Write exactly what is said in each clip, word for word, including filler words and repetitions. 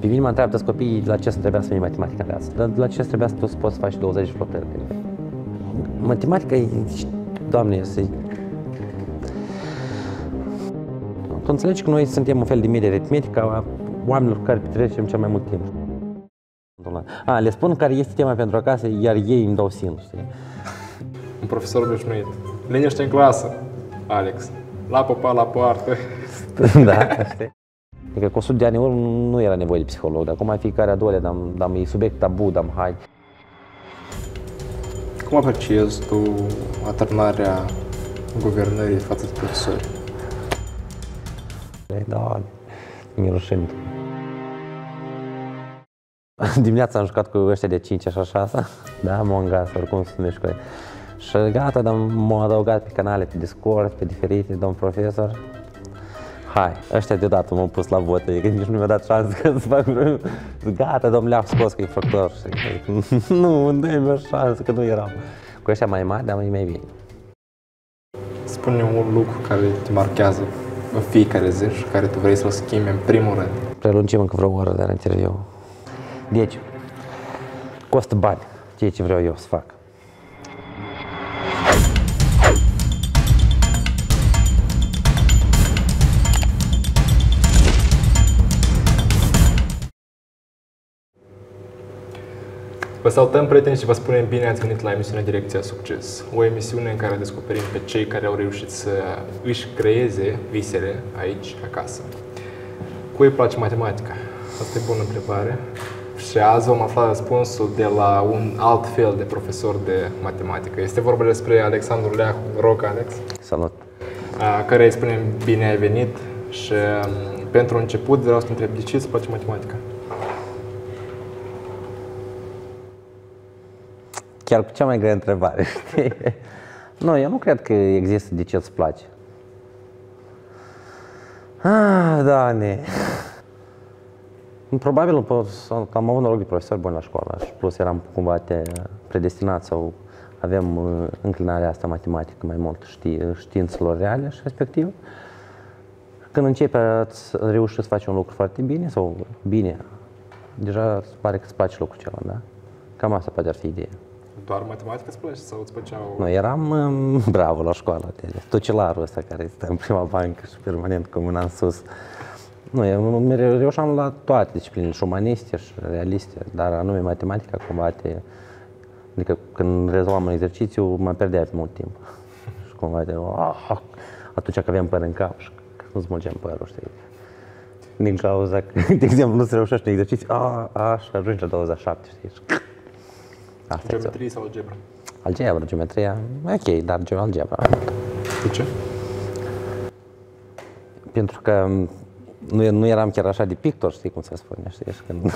Pe mine mă întreabă copiii la ce trebuia să fie matematica în viață, dar la ce trebuia să tu poți să faci douăzeci de fapte. Matematica e, Doamne, este... Tu înțelegi că noi suntem un fel de medie aritmetică a oamenilor care petrecem cel mai mult timp. A, le spun care este tema pentru acasă, iar ei îmi dau singur. Un profesor obișnuit. Liniște în clasă, Alex. La popa, la poartă. Da, asta. Adică cu o sută de ani urmă nu era nevoie de psiholog, dar acum fiecare a doua dam, dam, e subiect tabu, dam hai. Cum apreciezi tu atârnarea guvernării față de profesori? Da, mi-e rușine. Dimineața am jucat cu ăștia de cinci și șase, da, m-am îngas, oricum sunt mișcări. Și gata, dar m-am adăugat pe canale, pe Discord, pe diferite, domn profesor. Hai, ăștia deodată m-au pus la vot, adică nici nu mi-a dat șansă că să fac vreo... Gata, domn Leahu scos că e factor și... Nu, nu-i o șansă, că nu eram. Cu ăștia mai mari, dar mai mai bine. Spune un lucru care te marchează în fiecare zi și care tu vrei să-l schimbi în primul rând. Prelungim încă vreo oră de la interviu. Deci, costă bani, ceea ce vreau eu să fac. Vă salutăm, prieteni, și vă spunem bine ați venit la emisiunea Direcția Succes. O emisiune în care descoperim pe cei care au reușit să își creeze visele aici, acasă. Cui îi place matematica? Asta e bună întrebare. Și azi vom afla răspunsul de la un alt fel de profesor de matematică. Este vorba despre Alexandru Leahu. Rog, Alex. Salut! Care îi spunem bine ai venit. Și pentru început vreau să te întreb, de ce îți place matematica? Chiar cea mai grea întrebare, știi? Nu, eu nu cred că există de ce îți place. Ah, Doamne! Probabil am avut noroc de profesori buni la școală și plus eram cumva predestinat sau aveam înclinarea asta matematică mai mult științelor reale și respectiv. Când începi să reușești să faci un lucru foarte bine sau bine, deja îți pare că îți place lucrul ceva, da? Cam asta poate ar fi ideea. Doar matematică îți place sau îți plăceau? Nu, eram um, bravo la școală. Tucelarul ăsta care stă în prima bancă și permanent cu mâna în sus. Nu, eu reușeam la toate disciplinele, și umaniste și realiste, dar anume matematica cumva te... Adică când rezolvam un exercițiu, mă perdeam mult timp. Și cumva te... Oh, atunci că aveam păr în cap și nu smulgeam părul, știi? Din cauza că, de exemplu, nu se reușește un exercițiu, oh, așa, ajungi la douăzeci și șapte, știi? Asta geometrie sau algebra? Algebra, geometria, ok, dar algebra. De ce? Pentru că nu, nu eram chiar așa de pictor, știi cum se spune, știi? Când,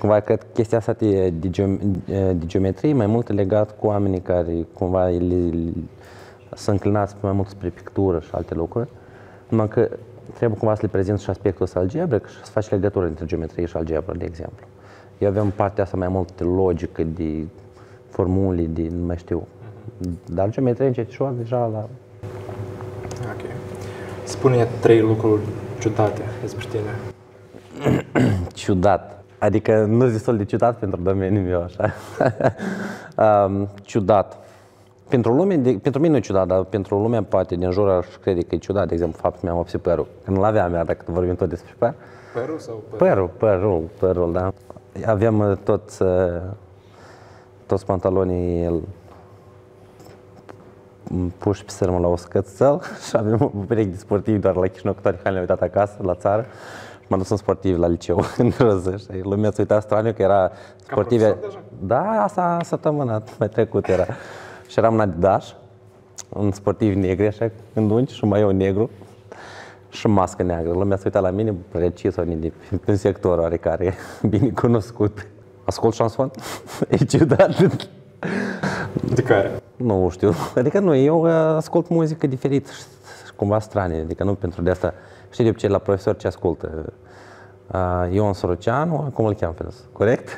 cumva cred că chestia asta de, de, de geometrie mai mult legat cu oamenii care cumva le, sunt înclinați mai mult spre pictură și alte lucruri. Numai că trebuie cumva să le prezinți și aspectul ăsta algebric și să faci legătură între geometrie și algebra, de exemplu. Eu aveam partea asta mai mult de logică, de formule, de nu mai știu. Dar geometrie încet și deja la... Ok. Spune trei lucruri ciudate despre tine. Ciudat. Adică nu sunt destul de ciudat pentru domeniul meu, așa. um, ciudat. Pentru lume, de, pentru mine nu e ciudat, dar pentru lumea poate din jur aș crede că e ciudat. De exemplu, faptul că mi-am opsit părul. Că nu l-aveam iar, dacă vorbim tot despre păr. Părul sau părul? Părul, părul, părul, da. Aveam toți, toți pantalonii puși pe sârmă la uscățel și aveam o pereche de sportivi doar la Chișinău, că toate hainele le-am uitat acasă, la țară. M-am dus în sportiv la liceu, în roză, și lumea se uita straniu că era sportiv. Da, asta săptămâna mai trecut era. Și eram în Adidas, un sportiv negri, așa, în dungi și un maieu negru. Și mască neagră. Lumea s-a uitat la mine, precis, în sectorul oarecare, bine cunoscut. Ascult șanson? E ciudat. De care? Nu știu. Adică nu, eu ascult muzică diferit, cumva stranie, adică nu pentru de asta. Știi de obicei la profesor ce ascultă? Ion Soroceanu, cum îl cheamă pe ăsta, corect?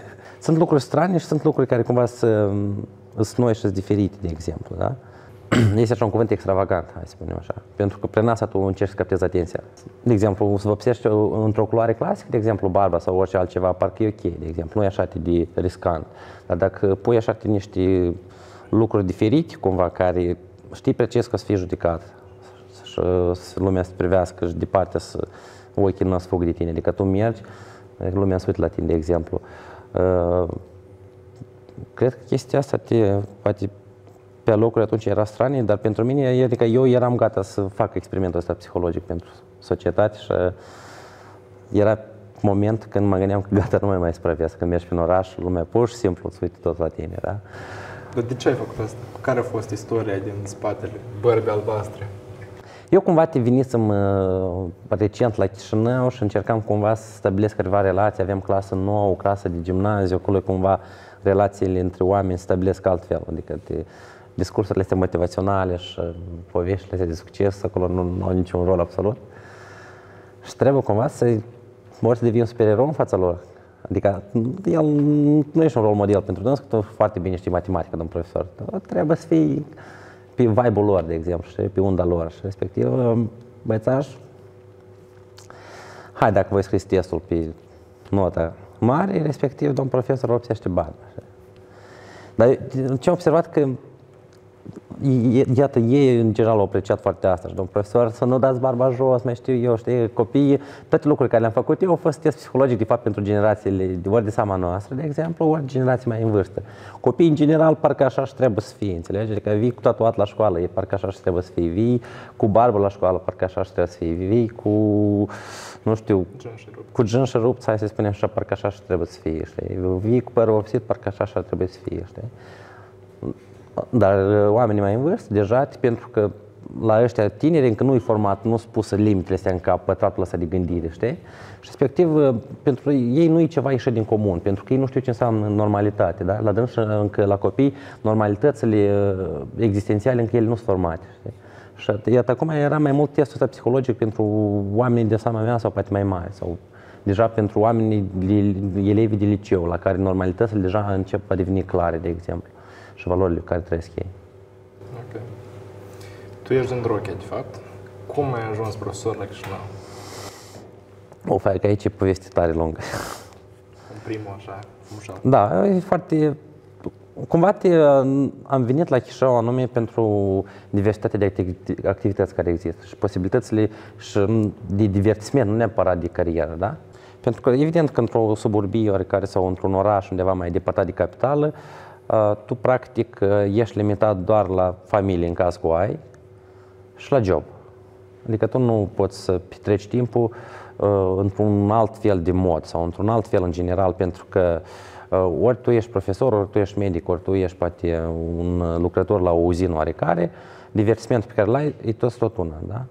Sunt lucruri stranii și sunt lucruri care cumva sunt noi și sunt diferite, de exemplu, da? este așa un cuvânt extravagant, hai să spunem așa. Pentru că prin asta tu încerci să captezi atenția. De exemplu, să vă obsești într-o culoare clasică, de exemplu, barba sau orice altceva, parcă e ok, de exemplu, nu e așa de riscant. Dar dacă pui așa niște lucruri diferite, cumva, care știi precis că o să fii judecat și lumea să te privească și departe să ochii nu o să fug de tine. Adică tu mergi, lumea se uită la tine, de exemplu. Cred că chestia asta te, poate pe locuri atunci era stranie, dar pentru mine, adică eu eram gata să fac experimentul ăsta psihologic pentru societate și era moment când mă gândeam că gata, nu mai mai supravieț, când mergi prin oraș, lumea pur și simplu îți uită tot la tine, da? Dar de ce ai făcut asta? Care a fost istoria din spatele bărbii albastre? Eu cumva te vinisem recent la Chișinău și încercam cumva să stabilesc câteva relații, aveam clasă nouă, o clasă de gimnaziu, acolo cumva relațiile între oameni se stabilesc altfel, adică te, discursurile astea motivaționale și poveștile astea de succes, acolo nu, nu au niciun rol absolut. Și trebuie cumva să ori să devii un supererou în fața lor. Adică el nu ești un rol model pentru noi, că tu foarte bine știi matematică, domn profesor. Trebuie să fii pe vibe-ul lor, de exemplu, și pe unda lor. Și respectiv, băiețaș, hai dacă voi scris testul pe nota mare, respectiv, domn profesor obsește bani. Dar ce am observat că, iată, ei în general au apreciat foarte asta și domnul profesor, să nu dați barba jos, mai știu eu, știi, copiii, toate lucrurile care le-am făcut eu au fost test psihologic, de fapt, pentru generațiile, ori de seama noastră, de exemplu, ori generații mai în vârstă. Copiii, în general, parcă așa și trebuie să fie, înțelegi? Adică vii cu tatuat la școală, e parcă așa și trebuie să fie, vii cu barbă la școală, parcă așa și trebuie să fie, vii cu, nu știu, cu gen și rupt, hai să spunem așa, parcă așa și trebuie să fie, știi? Vii cu părul obțit, parcă așa și trebuie să fie, știi? Dar oamenii mai în vârstă, deja, pentru că la ăștia tineri încă nu-i format, nu-s pusă limitele astea în cap, pătratul ăsta de gândire, știi? Și respectiv, pentru ei nu e ceva ieșit din comun, pentru că ei nu știu ce înseamnă normalitate, da? La dânsi, încă la copii, normalitățile existențiale încă ele nu sunt formate, știi? Și iată, acum era mai mult testul ăsta psihologic pentru oamenii de seama mea sau poate mai mari, sau deja pentru oamenii, elevii de liceu, la care normalitățile deja încep a deveni clare, de exemplu, și valorile care trăiesc ei. Ok. Tu ești din Drochia, de fapt. Cum ai ajuns profesor la Chișinău? Of, că aici e poveste tare lungă. În primul, așa, ușor. Da, e foarte... Cumva te... am venit la Chișinău anume pentru diversitatea de activități care există și posibilitățile și de divertisment, nu neapărat de carieră, da? Pentru că, evident, că într-o suburbie oricare sau într-un oraș undeva mai depărtat de capitală, tu, practic, ești limitat doar la familie, în caz că o ai, și la job. Adică tu nu poți să petreci timpul într-un alt fel de mod sau într-un alt fel în general, pentru că ori tu ești profesor, ori tu ești medic, ori tu ești, poate, un lucrător la o uzină oarecare, divertismentul pe care l-ai e tot, tot una, da?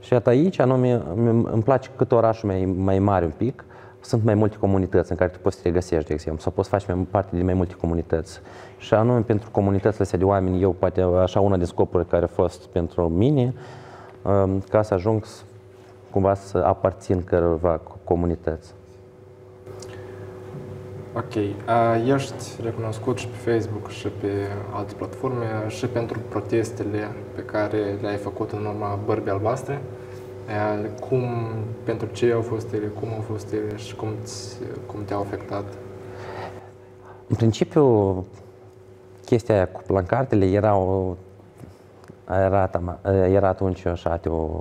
Și iată aici, anume, îmi place cât orașul mai, mai mare un pic, sunt mai multe comunități în care tu poți să te regăsești, de exemplu, sau poți să faci parte de mai multe comunități. Și anume, pentru comunitățile astea de oameni, eu, poate, așa, una din scopurile care a fost pentru mine, ca să ajung cumva să aparțin cărora comunități. Ok. Ești recunoscut și pe Facebook și pe alte platforme și pentru protestele pe care le-ai făcut în urma Bărbii Albastre. Cum, pentru ce au fost ele, cum au fost ele și cum, cum te-au afectat? În principiu, chestia aia cu plancartele era, o, era, era atunci așa, o,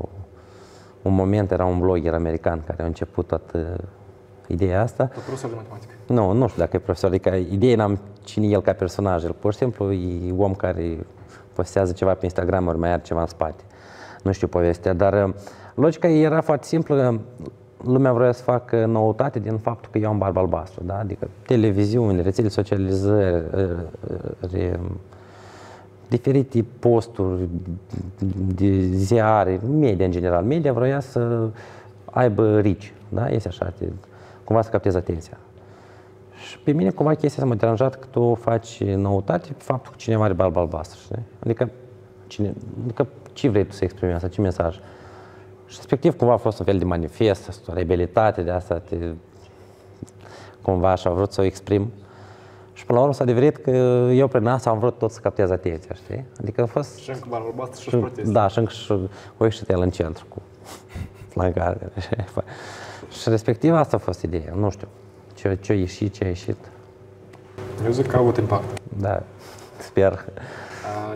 un moment, era un blogger american care a început toată ideea asta. Tot profesor de matematică? Nu, nu știu dacă e profesor, adică ideea n-am cine el ca personaj, el pur și simplu e om care postează ceva pe Instagram, ori mai are ceva în spate. Nu știu povestea, dar logica era foarte simplă. Lumea vrea să facă noutate din faptul că eu am barba albastră, da? Adică televiziuni, rețele socializări, diferite posturi de ziare, media în general. Media vrea să aibă rici, da? Este așa, te, cumva să captezi atenția. Și pe mine cumva chestia s-a mă deranjat că tu faci noutate pe faptul că cineva are barba albastră, știi? Adică, cine, adică ce vrei tu să exprimi asta, ce mesaj? Și respectiv cumva a fost un fel de manifest, o rebelitate de asta, te, cumva așa a vrut să o exprim. Și până la urmă s-a adeverit că eu prin asta am vrut tot să captez atenția, știi? Adică a fost... Și încă barul albastru și-și protest. Da, și încă o ieșit el în centru cu flangare. Și respectiv asta a fost ideea, nu știu ce, ce a ieșit, ce a ieșit. Eu zic că a avut impact. Da, sper.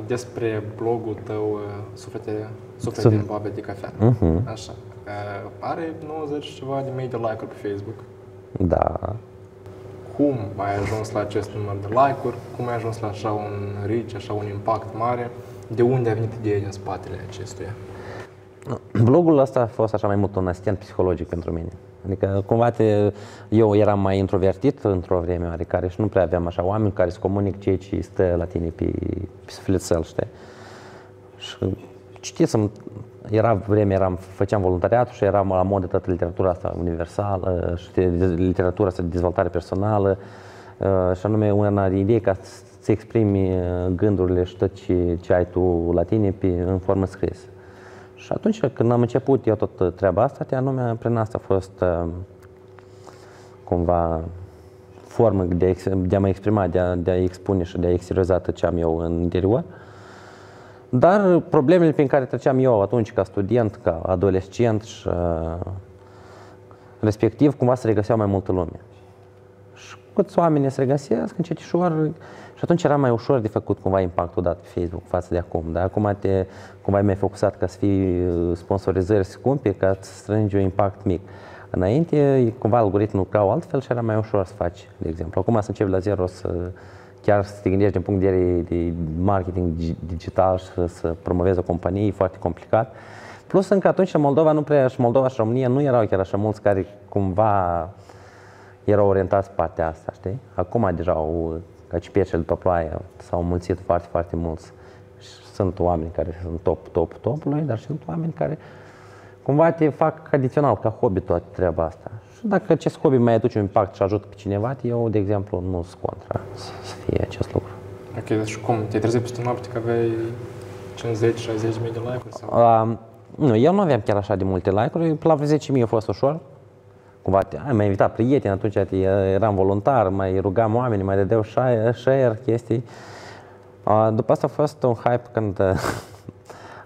Despre blogul tău, Suflete, suflete Suf... din boabe de cafea, uh-huh. Așa. Are nouăzeci și ceva de mii de like-uri pe Facebook. Da. Cum ai ajuns la acest număr de like-uri? Cum ai ajuns la așa un reach, așa un impact mare? De unde a venit ideea în spatele acestuia? Blogul ăsta a fost așa mai mult un asistent psihologic pentru mine. Adică cumva te, eu eram mai introvertit într-o vreme oarecare și nu prea aveam așa oameni care să comunic ceea ce stă la tine pe, pe sufletel, știi? Și citisem, era vreme, eram, făceam voluntariatul și eram la modă toată literatura asta universală și literatura asta de dezvoltare personală și anume una din idei ca să-ți exprimi gândurile și tot ce, ce ai tu la tine pe, în formă scrisă. Și atunci când am început eu tot treaba asta, anume prin asta a fost cumva formă de, de a mă exprima, de a, de a expune și de a exterioriza tot ce am eu în interior. Dar problemele prin care treceam eu atunci ca student, ca adolescent și respectiv cumva se regăseau mai multă lume. Și câți oameni se regăsesc încet și ușor. Și atunci era mai ușor de făcut cumva impactul dat pe Facebook față de acum. Dar acum te, cumva ai mai focusat ca să fii sponsorizări scumpe, ca să strângi un impact mic. Înainte, cumva algoritmul lucrau altfel și era mai ușor să faci, de exemplu. Acum să începi la zero, să, chiar să te gândești din punct de vedere de marketing digital și să, să promovezi o companie, e foarte complicat. Plus încă atunci în Moldova, nu prea, și Moldova și România nu erau chiar așa mulți care cumva erau orientați partea asta, știi? Acum deja au... ca cipiecele după ploaie, s-au mulțit foarte, foarte mulți. Și sunt oameni care sunt top, top, topului, dar și sunt oameni care cumva te fac adițional, ca hobby toată treaba asta. Și dacă acest hobby mai aduce un impact și ajută pe cineva, eu, de exemplu, nu sunt contra să fie acest lucru. Ok, deci cum? Te-ai trezit peste noapte că aveai cincizeci șaizeci de mii de like-uri? Sau? Uh, nu, eu nu aveam chiar așa de multe like-uri, la zece mii a fost ușor. Cumva m-ai invitat prieteni, atunci eram voluntar, mai rugam oamenii, mai dădeau share, share chestii. După asta a fost un hype când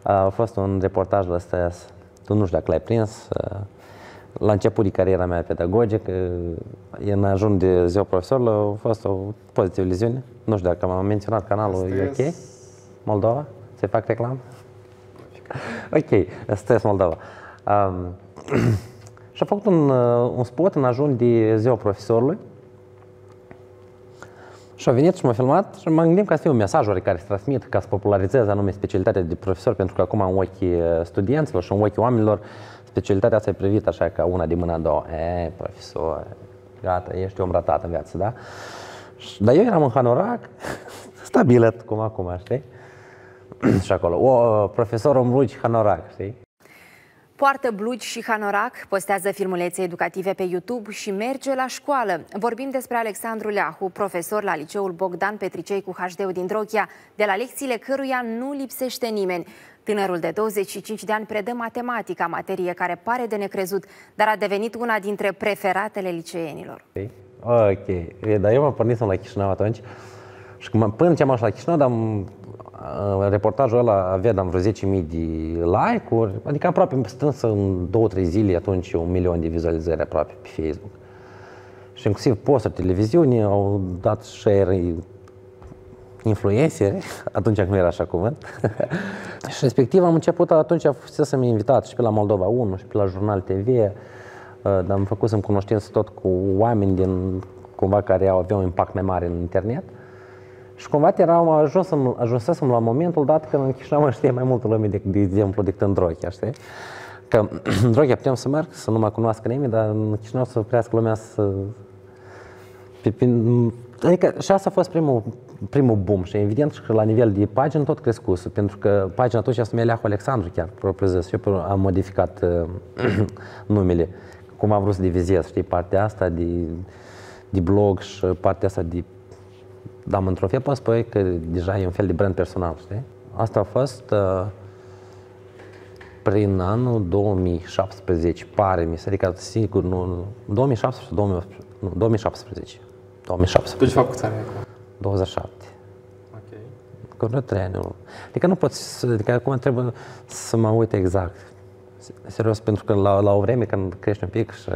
a fost un reportaj la S T S. Tu nu știu dacă l-ai prins. La început de cariera mea pedagogică, în ajun de ziua profesorilor, a fost o pozitivă liziune. Nu știu dacă m-am menționat canalul, e ok? Moldova? Se fac reclamă? Ok, Stress Moldova. Um, Și a făcut un, un spot în ajun de ziua profesorului și a venit și m-a filmat și m-am gândit ca să fie un mesaj oricare să transmit, ca să popularizez anume specialitatea de profesor, pentru că acum în ochii studenților și în ochii oamenilor specialitatea asta e privită așa ca una din mâna a doua. E, profesor, gata, ești om ratat în viață, da? Dar eu eram în hanorac, stabilet, cum acum, știi? Și acolo, o, profesor om rugi, hanorac, știi? Poartă blugi și hanorac, postează filmulețe educative pe YouTube și merge la școală. Vorbim despre Alexandru Leahu, profesor la liceul Bogdan Petricei cu H D din Drochia, de la lecțiile căruia nu lipsește nimeni. Tânărul de douăzeci și cinci de ani predă matematica, materie care pare de necrezut, dar a devenit una dintre preferatele liceenilor. Ok, dar eu m-am pornit la Chișinău atunci și până ce am ajuns la Chișinău, dar am... reportajul ăla avea vreo zece mii de like-uri, adică aproape strâns în două trei zile atunci un milion de vizualizări aproape pe Facebook. Și inclusiv posturi, televiziuni au dat share influenceri, atunci nu era așa cuvânt. Și respectiv am început atunci să-mi invitat și pe la Moldova unu și pe la Jurnal T V, dar am făcut să-mi cunoștință tot cu oameni din, cumva, care aveau un impact mai mare în internet. Și cumva eram ajuns în, ajunsesem la momentul dat când în Chișinău mă știe mai multă lume, de, de exemplu, decât în Drochia, știi? Că în Drochia putem să merg, să nu mă cunoască nimeni, dar în Chișinău să prească lumea să... Adică și asta a fost primul, primul boom și evident că la nivel de pagini tot crescuse, pentru că pagina atunci se numea Leahu Alexandru chiar, propriu-zis, și eu am modificat uh, numele, cum am vrut să divizez, știi, partea asta de, de blog și partea asta de... Dar am într-o fie pot spune că deja e un fel de brand personal, știi? Asta a fost uh, prin anul două mii șaptesprezece, pare mi se, adică sigur, nu, două mii șaptesprezece, două mii optsprezece, nu, două mii șaptesprezece. două mii șapte. Tu ce faci cu țara acum? douăzeci și șapte. Ok. Că nu trenul. Adică nu poți, adică acum trebuie să mă uit exact. Serios, pentru că la, la o vreme când crești un pic și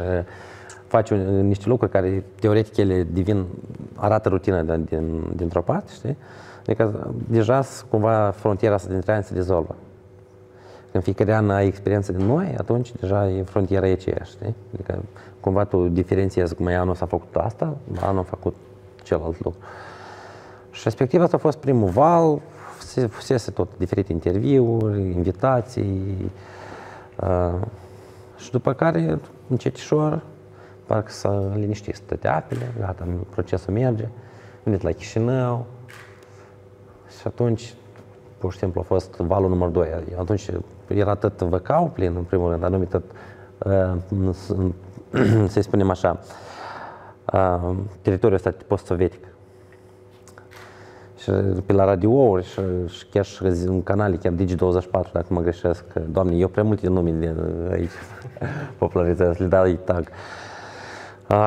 faci un, niște lucruri care teoretic ele divin, arată rutină din, din, dintr-o parte, știi? Adică deja cumva frontiera asta dintre ani se dizolvă. Când fiecare an ai experiență din noi, atunci deja e frontiera e aceeași, știi? Adică cumva tu diferențiezi cum e anul s-a făcut asta, anul a făcut celălalt lucru. Și respectiv asta a fost primul val, se fusese tot diferite interviuri, invitații, uh, și după care încetișor, parcă s-a liniștit, stătea apele, gata, procesul merge, am venit la Chișinău și atunci pur și simplu a fost valul numărul doi. Atunci era tot văcau plin, în primul rând, anume tot, uh, să-i spunem așa, uh, teritoriul ăsta post-sovietic. Și pe la radiouri și, și chiar și în canale, chiar Digi douăzeci și patru, dacă mă greșesc, Doamne, eu prea multe nume de aici popularizez, le dau tag.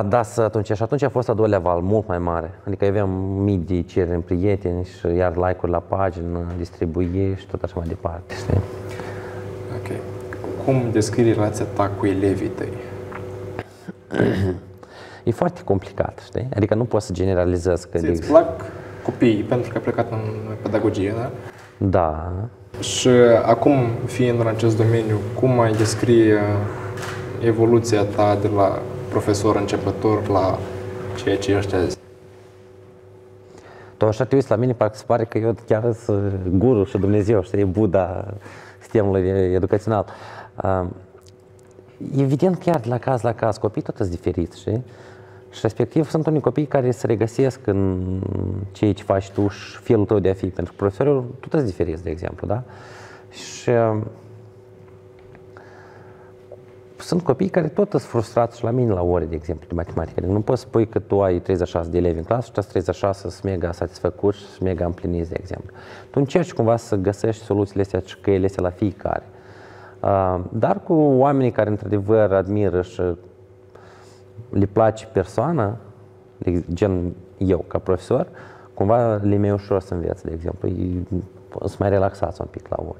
Da, atunci. Și atunci a fost a doilea val, mult mai mare. Adică aveam mii de cereri în prieteni și iar like-uri la pagină, distribuie și tot așa mai departe, știi? Ok. Cum descrii relația ta cu elevii tăi? E foarte complicat, știi? Adică nu poți să generalizezi. Că îți plac copiii pentru că ai plecat în pedagogie, da? Da. Și acum, fiind în acest domeniu, cum mai descrie evoluția ta de la profesor începător la ceea ce ești azi? Tu așa te uiți la mine, parcă se pare că eu chiar sunt guru și Dumnezeu, știi, Buddha sistemului educațional. Evident, chiar de la caz la caz, copiii tot sunt diferiți, știi? Și respectiv sunt unii copii care se regăsesc în ceea ce faci tu și felul tău de a fi, pentru că profesorul tot sunt diferiți, de exemplu, da? Și sunt copii care tot sunt frustrați și la mine la ore, de exemplu, de matematică. Nu poți spui că tu ai treizeci și șase de elevi în clasă și treizeci și șase sunt mega satisfăcuți și mega împliniți, de exemplu. Tu încerci cumva să găsești soluțiile astea și căile astea la fiecare. Dar cu oamenii care într-adevăr admiră și le place persoana, gen eu ca profesor, cumva le mai ușor să înveți, de exemplu. Sunt mai relaxați un pic la ore.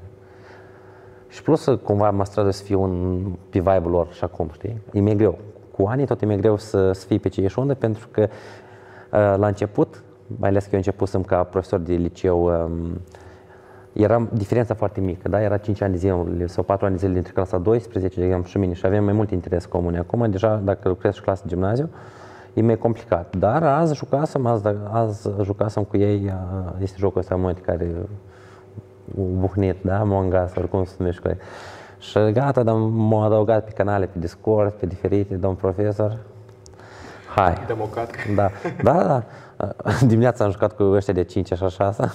Și plus, cumva, mă străduiesc să fiu un, pe vibe-ul lor și acum, știi? E mai greu. Cu anii tot e mai greu să, să fii pe aceeași undă, pentru că la început, mai ales că eu începusem ca profesor de liceu, eram diferența foarte mică, da? Era cinci ani de zile sau patru ani de zile dintre clasa a douăsprezecea, de exemplu, și mine, și avem mai mult interes comune. Acum, deja, dacă lucrez și clasa de gimnaziu, e mai complicat. Dar azi jucasem, azi, azi jucasem cu ei, este jocul ăsta mult care buhnit, da? Mongas, oricum se numește cu ei. Și gata, dar m-au adăugat pe canale, pe Discord, pe diferite, domn profesor. Hai! Democat. Da, da, da. Dimineața am jucat cu ăștia de cinci și șase.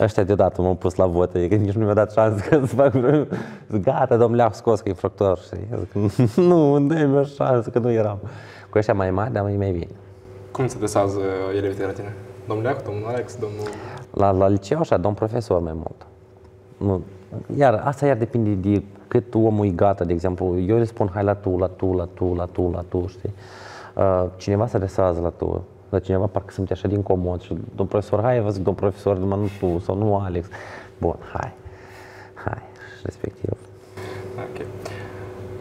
Ăștia deodată m-au pus la vot, adică nici nu mi-a dat șansă că să fac vreo... Gata, domn Leahu scos că e infractor. Nu, dă-mi o șansă, că nu eram. Cu ăștia mai mari, dar e mai bine. Cum se adresează elevii de la tine? Domnul Leahu, domnul Alex, domnul... La, la liceu așa, domn profesor mai mult. Nu. Iar asta iar depinde de cât omul e gata, de exemplu. Eu îi spun hai la tu, la tu, la tu, la tu, la tu, știi? Uh, cineva se adresează la tu, dar cineva parcă sunt așa din comod și domn profesor, hai, vă zic domn profesor, numai nu tu sau nu Alex. Bun, hai, hai, respectiv. Ok.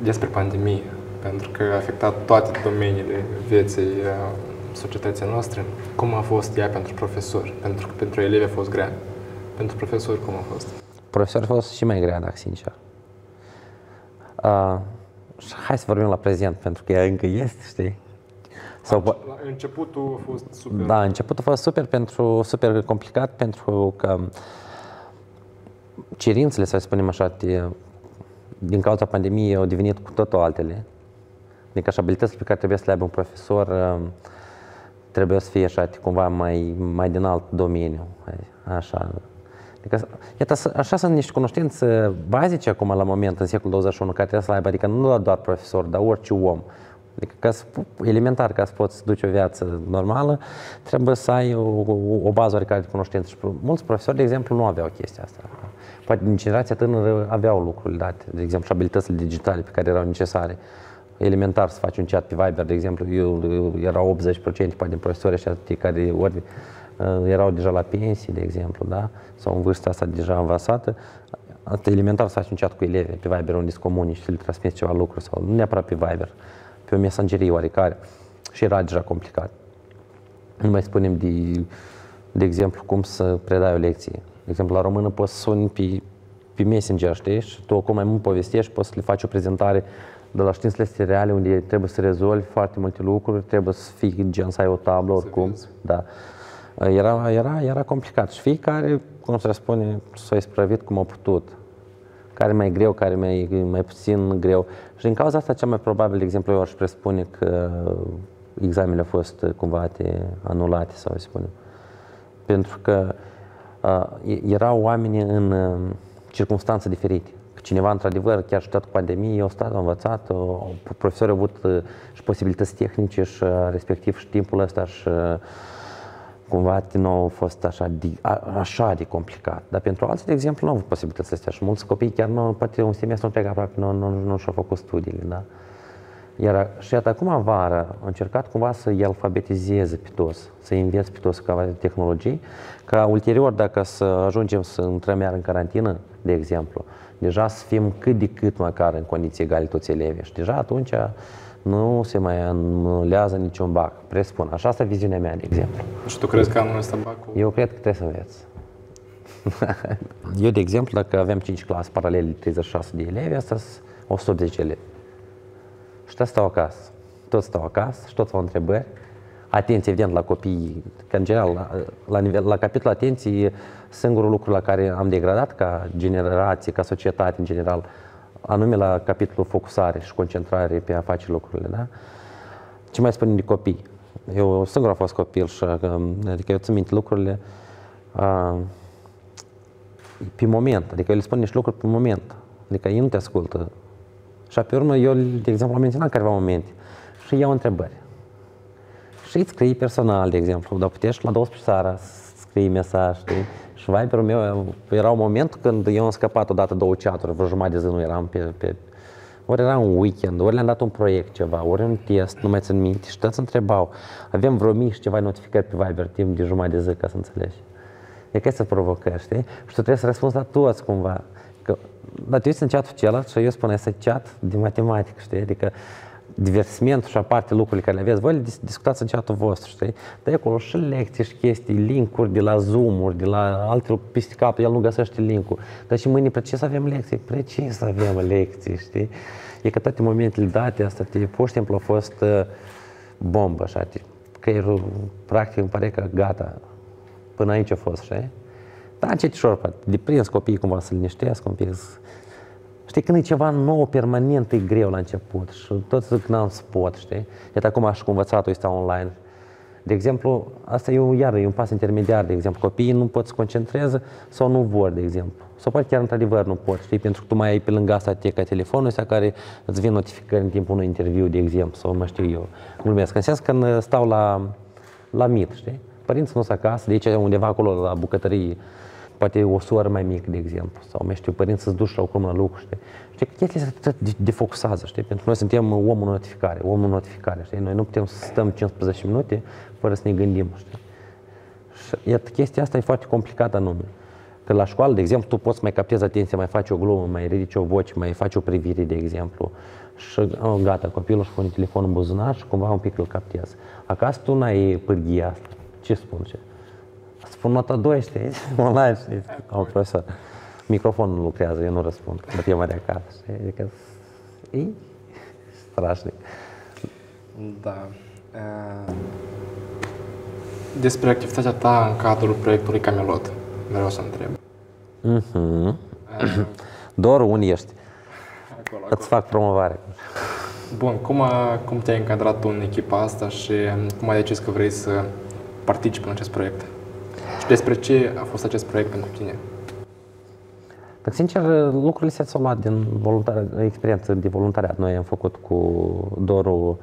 Despre pandemie, pentru că a afectat toate domeniile vieții societății noastre, cum a fost ea pentru profesori? Pentru că pentru elevi a fost grea. Pentru profesori, cum a fost? Profesori a fost și mai grea, dacă sincer. Uh, și hai să vorbim la prezent, pentru că ea încă este, știi? Sau... La începutul a fost super. Da, începutul a fost super, pentru, super complicat, pentru că cerințele, să spunem așa, de, din cauza pandemiei au devenit cu totul altele. Adică așa, abilitățile pe care trebuie să le aibă un profesor uh, trebuie să fie așa, cumva mai, mai din alt domeniu, așa. Adică, iată, așa sunt niște cunoștințe bazice acum, la moment, în secolul douăzeci și unu, care trebuie să le aibă, adică nu doar profesor, dar orice om. Adică, ca să, elementar, ca să poți duce o viață normală, trebuie să ai o, o, o bază oricare de cunoștințe. Și mulți profesori, de exemplu, nu aveau chestia asta. Poate din generația tânără aveau lucruri date, de exemplu, și abilitățile digitale pe care erau necesare. elementar să faci un chat pe Viber, de exemplu, eu, erau optzeci la sută din profesori așa, care ori erau deja la pensii, de exemplu, da? Sau în vârsta asta deja învățată. Asta e elementar să faci un chat cu elevii pe Viber, unde îți comunici și le transmiți ceva lucruri, sau nu neapărat pe Viber, pe o mesangerie oarecare. Și era deja complicat. Nu mai spunem de, de exemplu, cum să predai o lecție. De exemplu, la română poți să suni pe, pe Messenger, știi? Și tu acum mai mult povestești, poți să le faci o prezentare de la științele reale, unde trebuie să rezolvi foarte multe lucruri, trebuie să fii gen să ai o tablă, oricum. Da. Era, era, era complicat și fiecare, cum se spune, s-a isprăvit cum a putut. Care mai greu, care mai, mai puțin greu. Și din cauza asta, cea mai probabil, de exemplu, eu aș presupune că examenele au fost cumva anulate, sau să spunem. Pentru că uh, erau oameni în uh, circunstanțe diferite. Cineva, într-adevăr, chiar și toată pandemie, eu au stat, au învățat, au, profesorii au avut uh, și posibilități tehnice și uh, respectiv și timpul ăsta și uh, cumva din nou a fost așa de, a, așa de complicat. Dar pentru alții, de exemplu, nu au avut posibilitățile astea și mulți copii chiar nu, poate un semestru întreg aproape nu, nu, nu și-au făcut studiile. Da? Iar și iată, acum vara, am încercat cumva să-i alfabetizeze pe toți, să-i înveți pe toți câteva tehnologii, ca ulterior, dacă să ajungem să intrăm iar în carantină, de exemplu, deja să fim cât de cât măcar în condiții egale toți elevii și deja atunci nu se mai anulează niciun bac, presupun. Așa este viziunea mea, de exemplu. Și tu crezi că anul ăsta bacul? Eu cred că trebuie să înveți. Eu, de exemplu, dacă aveam cinci clase paralele, treizeci și șase de elevi, asta sunt o sută zece elevi. Și toți stau acasă, toți stau acasă și toți au întrebări. Atenție, evident, la copii, că în general, la, la, nivel, la capitolul atenție, singurul lucru la care am degradat ca generație, ca societate în general, anume la capitolul focusare și concentrare pe a face lucrurile, da? Ce mai spunem de copii? Eu singur am fost copil și, adică eu țin minte lucrurile a, pe moment, adică eu le spun niște lucruri pe moment, adică ei nu te ascultă. Și pe urmă, eu, de exemplu, am menționat careva momente și iau întrebări. Și îți scrii personal, de exemplu, dar putești la douăsprezece seara să scrii mesaj, știi? Și Viber-ul meu, era un moment când eu am scăpat odată două chat-uri, vreo jumătate de zi nu eram pe, pe... Ori era un weekend, ori le-am dat un proiect ceva, ori un test, nu mai țin minte, și toți întrebau. Avem vreo mii și ceva notificări pe Viber timp de jumătate de zi, ca să înțelegi. E că să provocări, știi? Și tu trebuie să răspunzi la toți, cumva. Că, dar tu ești în chat-ul celălalt și eu spun, asta e chat de matematică, știi? Adică divertismentul și aparte lucrurile care le aveți, voi le discutați în chat-ul vostru, știi? Dar acolo și lecții și chestii, link-uri de la Zoom-uri, de la alte lucruri, peste cap, el nu găsește link-ul. Dar și mâine, precis avem lecții, precis avem lecții, știi? E că toate momentele date, asta, te, pur și simplu, a fost uh, bombă, așa, te, creierul, practic, îmi pare că gata, până aici a fost, știi? Dar încet ușor, de prins copiii cumva să-l liniștesc un pic. Știi, când e ceva nou, permanent, e greu la început și tot zic, n-am să pot, știi? Iată acum și cu învățatul ăsta online. De exemplu, asta e un, iară, e un pas intermediar, de exemplu. Copiii nu pot să concentreze sau nu vor, de exemplu. Sau poate chiar într-adevăr nu pot, știi? Pentru că tu mai ai pe lângă asta te ca telefonul ăsta care îți vin notificări în timpul unui interviu, de exemplu, sau mă știu eu, glumesc. În sens când stau la, la mit, știi? Părinții nu sunt acasă, de aici undeva acolo la bucătărie. Poate o soră mai mică, de exemplu, sau mai știu, părinți să-ți duci la o crumă la lucru, știi? Știi, chestiile se defocusează, știi? Pentru că noi suntem omul notificare, omul notificare, știi? Noi nu putem să stăm cincisprezece minute fără să ne gândim, știi? Și iată, chestia asta e foarte complicată anume. Că la școală, de exemplu, tu poți să mai captezi atenția, mai faci o glumă, mai ridici o voce, mai faci o privire, de exemplu. Și oh, gata, copilul își pune telefonul în buzunar și cumva un pic îl captează. Acasă tu n-ai pârghia asta. Ce spun, ce? Spun nota doi, știi? Online, știi? Ca un profesor. Microfonul nu lucrează, eu nu răspund. Dar e mai de acasă, știi? Adică... E strașnic. Da. Despre activitatea ta în cadrul proiectului Camelot, vreau să întreb. Mm-hmm. Doru, unde ești? Acolo, acolo. Îți fac promovare. Bun, cum, a, cum te-ai încadrat tu în echipa asta și cum ai decis că vrei să participi în acest proiect? Și despre ce a fost acest proiect pentru tine? Dacă sincer, lucrurile s-au luat din voluntar, experiență de voluntariat. Noi am făcut cu Doru,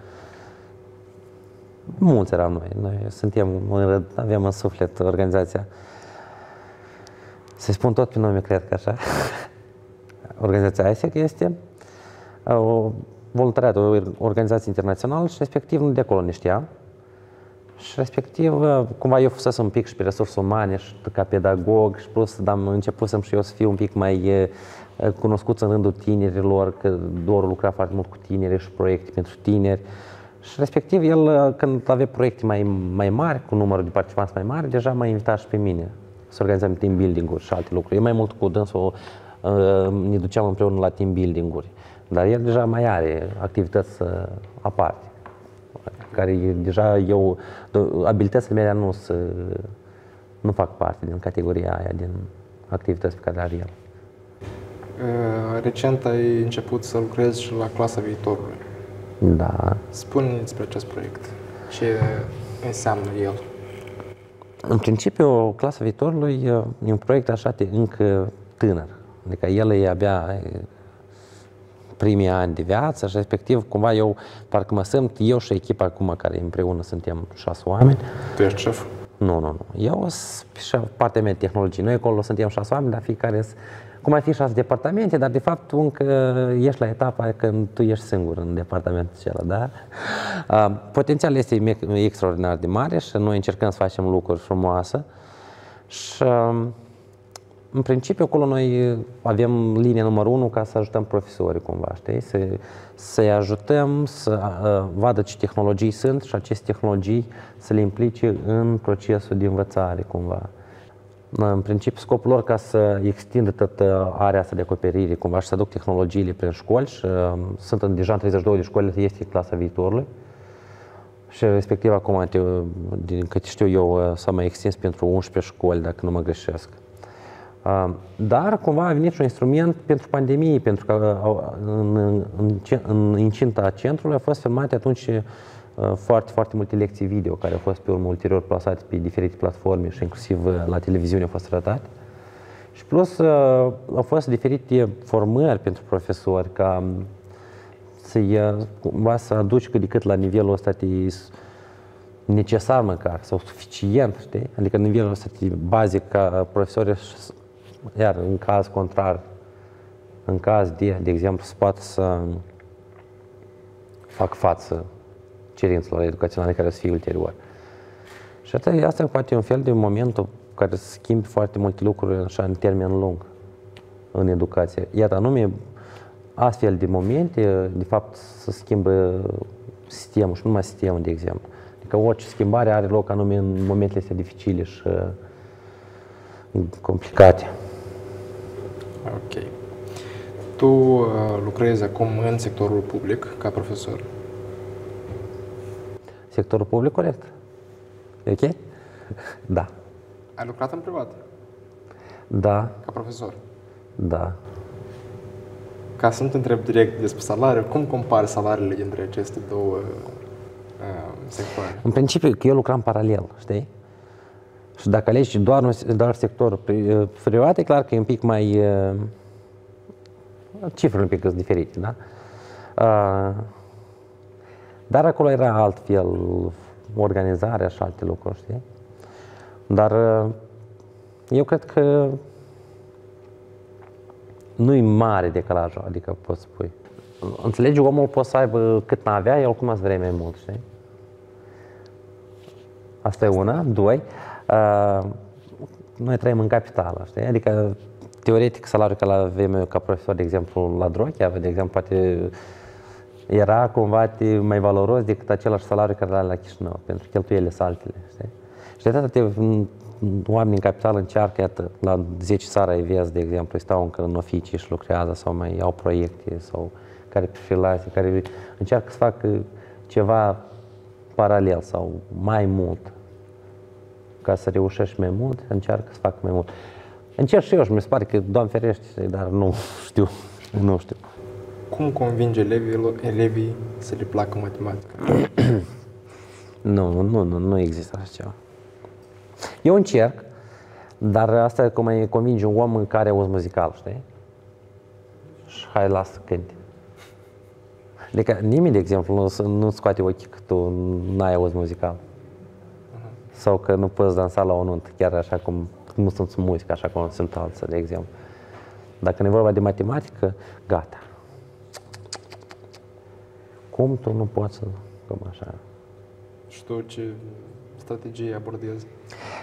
mulți eram noi, noi suntem, avem în suflet organizația. Să-i spun tot pe nume, cred că așa. Organizația AIESEC este. voluntariat, o organizație internațională și respectiv nu de acolo ne știa. Și respectiv, cumva eu fusesem un pic și pe resurse umane și ca pedagog și plus am începusem și eu să fiu un pic mai cunoscut în rândul tinerilor, că Doru lucra foarte mult cu tineri și proiecte pentru tineri. Și respectiv el, când avea proiecte mai, mai mari, cu numărul de participanți mai mari, deja m-a invitat și pe mine să organizăm team building-uri și alte lucruri. Eu mai mult cu dânsul ne duceam împreună la team building-uri, dar el deja mai are activități aparte, care deja eu, abilitățile mele nu, nu fac parte din categoria aia, din activități pe care le are el. Recent ai început să lucrezi și la Clasa Viitorului. Da. Spune-ne despre acest proiect. Ce înseamnă el? În principiu, Clasa Viitorului e un proiect așa de încă tânăr. Adică el e abia primii ani de viață și respectiv cumva eu parcă mă simt, eu și echipa acum care împreună suntem șase oameni. Tu ești șef? Nu, nu, nu. Eu și partea mea de tehnologie. Noi acolo suntem șase oameni, dar fiecare cum ar fi șase departamente, dar de fapt încă ești la etapa când tu ești singur în departamentul acela, da? Potențial este extraordinar de mare și noi încercăm să facem lucruri frumoase și în principiu acolo noi avem linia numărul unu ca să ajutăm profesorii cumva, știi? Să, să-i ajutăm să vadă ce tehnologii sunt și aceste tehnologii să le implice în procesul de învățare cumva. În principiu, scopul lor ca să extindă toată area asta de acoperire, cumva, și să aduc tehnologiile prin școli și uh, sunt în, deja în treizeci și două de școli, este Clasa Viitorului. Și respectiv, acum, te, din câte știu eu, s-a mai extins pentru unsprezece școli, dacă nu mă greșesc. Uh, dar, cumva, a venit și un instrument pentru pandemie, pentru că uh, în, în, în incinta centrului au fost filmate atunci foarte, foarte multe lecții video care au fost pe urmă ulterior plasate pe diferite platforme și inclusiv la televiziune au fost tratate. Și plus au fost diferite formări pentru profesori ca să-i cumva să aduci cât de cât la nivelul ăsta de necesar măcar sau suficient, știi? Adică nivelul ăsta de bazic ca profesorii, iar în caz contrar, în caz de, de exemplu, să poată să fac față cerințelor educaționale care o să fie ulterior. Și asta, asta poate e un fel de moment care schimbi foarte multe lucruri așa, în termen lung în educație. Iată, anume, astfel de momente, de fapt, se schimbă sistemul și nu numai sistemul, de exemplu. Adică orice schimbare are loc anume în momentele astea dificile și uh, complicate. Ok. Tu uh, lucrezi acum în sectorul public ca profesor. Sectorul public, corect? Ok? Da. Ai lucrat în privat? Da. Ca profesor? Da. Ca să nu te întreb direct despre salariu, cum compari salariile dintre aceste două uh, sectoare? În principiu, eu lucram paralel, știi? Și dacă alegi doar, doar sectorul privat, e clar că e un pic mai... Uh, cifrele un pic sunt diferite, da? Uh, Dar acolo era altfel organizarea și alte lucruri, știi? Dar eu cred că nu-i mare decalajul, adică poți spui. Înțelegi, omul poate să aibă cât mai avea, el cum ați vrea mai mult, știi? Asta e una. Doi, noi trăim în capitală, știi? Adică, teoretic, salariul care avem eu ca profesor, de exemplu, la Drochia, de exemplu, poate era cumva mai valoros decât același salariu care era la Chișinău, pentru cheltuielile saltele, știi? Și de atât oamenii în capital încearcă, iată, la zece țara I V S, de exemplu, stau încă în oficii și lucrează sau mai au proiecte sau care prefilații, care încearcă să facă ceva paralel sau mai mult. Ca să reușești mai mult, încearcă să facă mai mult. Încerc și eu și mi se pare că, Doamne ferește, dar nu știu, nu știu. Cum convinge elevii, elevii să le placă matematica? Nu, nu, nu, nu există așa ceva. Eu încerc, dar asta e cum mai convinge un om care e auz muzical, știi? Și hai, lasă să cânte. Adică nimeni, de exemplu, nu, nu scoate ochii că tu n-ai auz muzical. Uh-huh. Sau că nu poți dansa la o nuntă, chiar așa cum nu sunt muzică, așa cum sunt alții, de exemplu. Dacă nu e vorba de matematică, gata. cum tu nu poți să... Cum așa. Și tu ce strategie abordezi?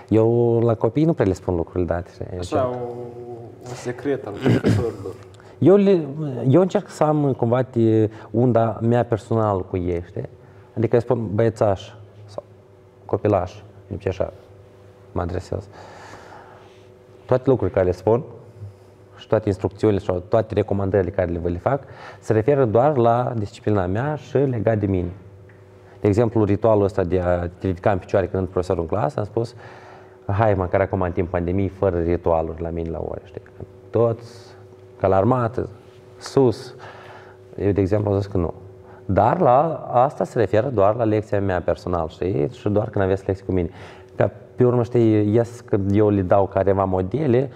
Eu la copii nu prea le spun lucrurile date. Așa, o, un secret al profesorilor. Eu, le, eu încerc să am cumva unda mea personal cu ei, știi? Adică îi spun băiețaș sau copilaș, deci așa mă adresez. Toate lucrurile care le spun și toate instrucțiunile sau toate recomandările care le, le fac se referă doar la disciplina mea și legat de mine. De exemplu, ritualul ăsta de a te ridica în picioare când profesorul în clasă, am spus hai, măcar acum în timp pandemiei, fără ritualuri la mine la oră, știi? Toți ca la armată, sus. Eu, de exemplu, am zis că nu. Dar la asta se referă doar la lecția mea personală, știi? Și doar când aveți lecții cu mine. Că pe urmă, știi, ies că eu le dau careva modele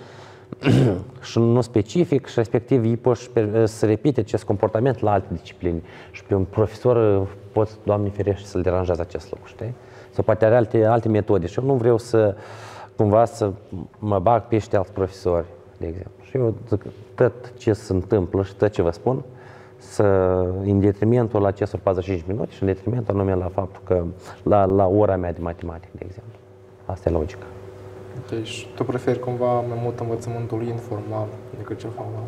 și nu specific și respectiv ei pot să repete acest comportament la alte discipline. Și pe un profesor pot, Doamne ferește, să-l deranjează acest lucru, știi? Sau poate are alte, alte metode și eu nu vreau să cumva să mă bag pe ăștia alți profesori, de exemplu. Și eu zic, tot ce se întâmplă și tot ce vă spun, să, în detrimentul acestor patruzeci și cinci minute și în detrimentul anume la faptul că la, la ora mea de matematică, de exemplu. Asta e logica. Deci tu preferi cumva mai mult învățământul informal decât cel formal?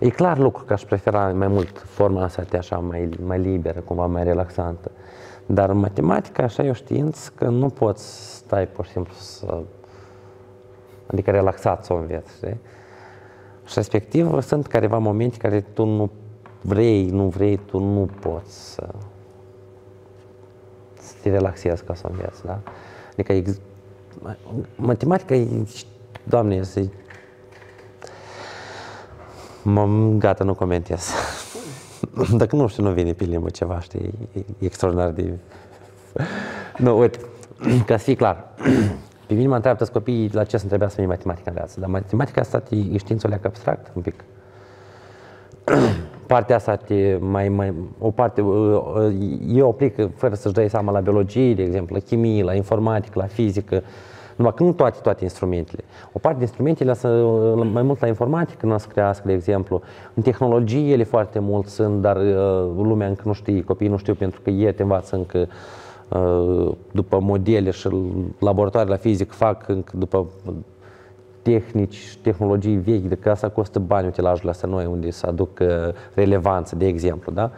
E clar lucru că aș prefera mai mult forma asta de așa mai, mai liberă, cumva mai relaxantă. Dar matematica, așa e o știință că nu poți stai pur și simplu să... Adică relaxat să o înveți, știi? Și respectiv sunt careva momente care tu nu vrei, nu vrei, tu nu poți să, să te relaxezi ca să înveți, da? Adică ex... matematica e, Doamne, este... M-am gata, nu comentez. Dacă nu știu, nu vine pe limbă ceva, știi? E extraordinar de... Nu, uite, ca să fie clar. Pe mine mă întreabă toți copiii la ce se întrebea să fie matematică în viață, dar matematica asta e știință leacă abstract un pic. Partea asta te mai, mai, o parte, eu aplic fără să-și dai seama la biologie, de exemplu, la chimie, la informatică, la fizică, numai că nu toate, toate instrumentele. O parte din instrumentele lasă mai mult la informatică, nu să crească, de exemplu. În tehnologie ele foarte mult sunt, dar lumea încă nu știe, copiii nu știu pentru că ei te învață încă după modele și laboratoare la fizic fac după tehnici, tehnologii vechi, de că asta costă bani utilajul ăsta noi, unde se aduc relevanță, de exemplu, da?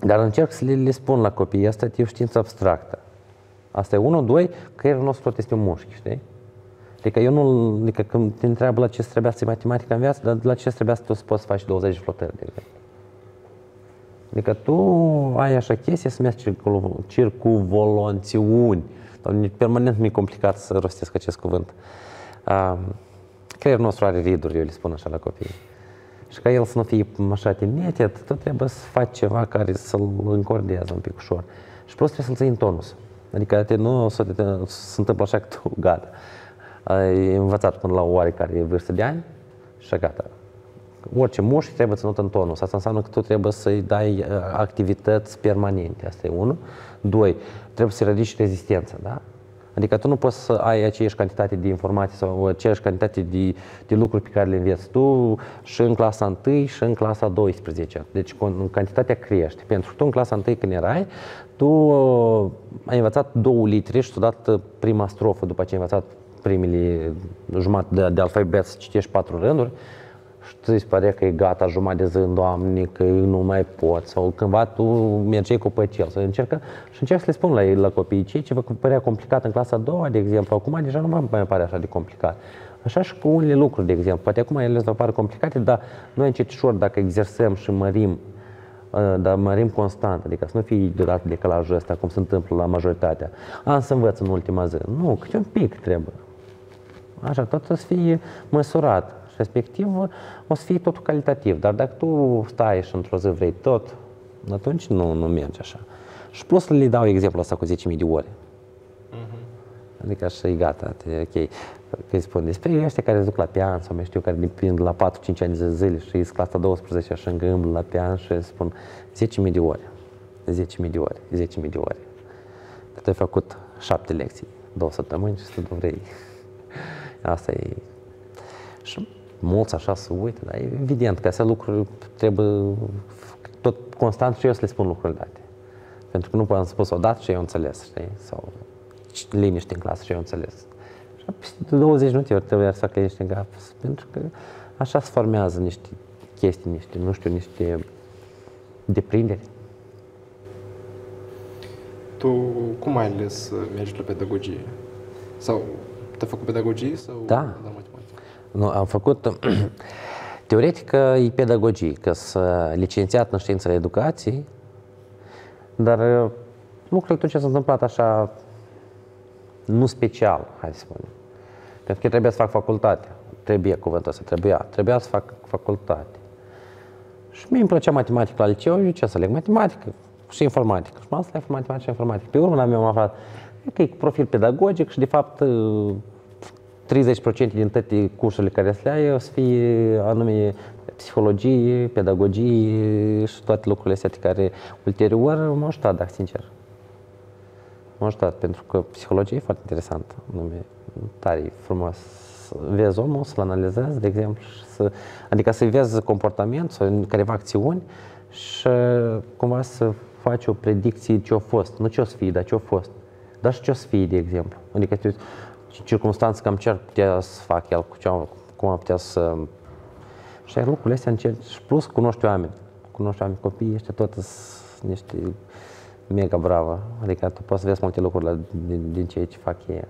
Dar încerc să le, le spun la copii, asta e o știință abstractă. Asta e unul, doi, creierul nostru tot este un mușchi, știi? Adică eu nu, adică când te întreabă la ce trebuia să-i matematica în viață, dar la ce trebuia să tu poți să faci douăzeci de flotări, de exemplu. Adică tu ai așa chestie să mergi circuvolonțiuni. Permanent mi-e complicat să rostesc acest cuvânt. Uh, creierul nostru are riduri, eu le spun așa la copii. Și ca el să nu fie așa tinetet, tu trebuie să faci ceva care să-l încordează un pic ușor. Și plus trebuie să-l ții în tonus. Adică te, nu se întâmplă așa că tu, gata, ai învățat până la o oarecare vârstă de ani și gata. Orice mușchi trebuie ținut în tonus. Asta înseamnă că tu trebuie să-i dai activități permanente. Asta e unul. Doi, trebuie să-i ridici rezistența, da? Adică tu nu poți să ai aceeași cantitate de informații sau aceeași cantitate de, de lucruri pe care le înveți tu și în clasa unu și în clasa a douăsprezecea. Deci cantitatea crește. Pentru că tu în clasa unu când erai, tu ai învățat două litri și tu dat prima strofă după ce ai învățat primele jumătate de, de alfabet să citești patru rânduri. Și tu îți pare că e gata jumătate de zi, Doamne, că nu mai pot. Sau cândva tu mergeai cu păcel să încercă. Și încerc să le spun la, la copii cei ce vă părea complicat în clasa a doua, de exemplu. Acum deja nu mai pare așa de complicat. Așa și cu unele lucruri, de exemplu. Poate acum ele vă pare complicate, dar noi încet ușor dacă exersăm și mărim, dar mărim constant. Adică să nu fie durat decalajul ăsta, cum se întâmplă la majoritatea. Am să învăț în ultima zi. Nu, câte un pic trebuie. Așa, tot să fie măsurat. Respectiv, o să fie totul calitativ, dar dacă tu stai și într-o zi vrei tot, atunci nu, nu merge așa. Și plus le dau exemplu ăsta cu zece mii de ore. Uh-huh. Adică așa e gata, e ok. Că îi spun despre ăștia care duc la pian sau mai știu, care depind la patru-cinci ani de zile și îi clasa a douăsprezecea și încă îmblă la pian și îi spun zece mii de ore, zece mii de ore, zece mii de ore. Că tu ai făcut șapte lecții, două săptămâni și să tu vrei. Asta e. Și mulți așa se uită, dar evident că astea lucruri trebuie tot constant și eu să le spun lucrurile date. Pentru că nu am spus odată și eu înțeles, știi? Sau liniște în clasă și eu înțeles. Și peste douăzeci de minute ori trebuie să fac liniște în cap, pentru că așa se formează niște chestii, niște, nu știu, niște deprinderi. Tu cum ai ales să mergi la pedagogie? Sau te-ai făcut pedagogie sau da. la matematică? Nu, am făcut... Teoretic e pedagogie, că s-a licențiat în științele educației, dar lucrurile atunci s-a întâmplat așa, nu special, hai să spunem. Pentru că trebuia să fac facultate. Trebuie cuvântul ăsta, trebuia. Trebuia să fac facultate. Și mie îmi plăcea matematică la liceu, eu ce să aleg? Matematică și informatică. Și m-am să aleg matematică și informatică. Pe urmă, la mine m-am aflat că e cu profil pedagogic și, de fapt, treizeci la sută din toate cursurile care se leagă o să fie anume psihologie, pedagogie și toate lucrurile astea care ulterior m-au ajutat, dacă sincer. M-au ajutat, pentru că psihologia e foarte interesantă, anume, tare frumos. Vezi omul, să-l analizezi, de exemplu, să, adică să-i vezi comportamentul sau careva acțiuni și cumva să faci o predicție ce-a fost, nu ce-a să fie, dar ce-a fost, dar și ce-a să fie, de exemplu. Adică tu, circumstanțe cam ce ar putea să fac el, cum ar putea să... Și ai lucrurile astea încerci, și plus cunoști oameni, cunoști oameni, copiii ăștia toți sunt niște mega bravă, adică tu poți să vezi multe lucruri la, din, din ceea ce fac ei.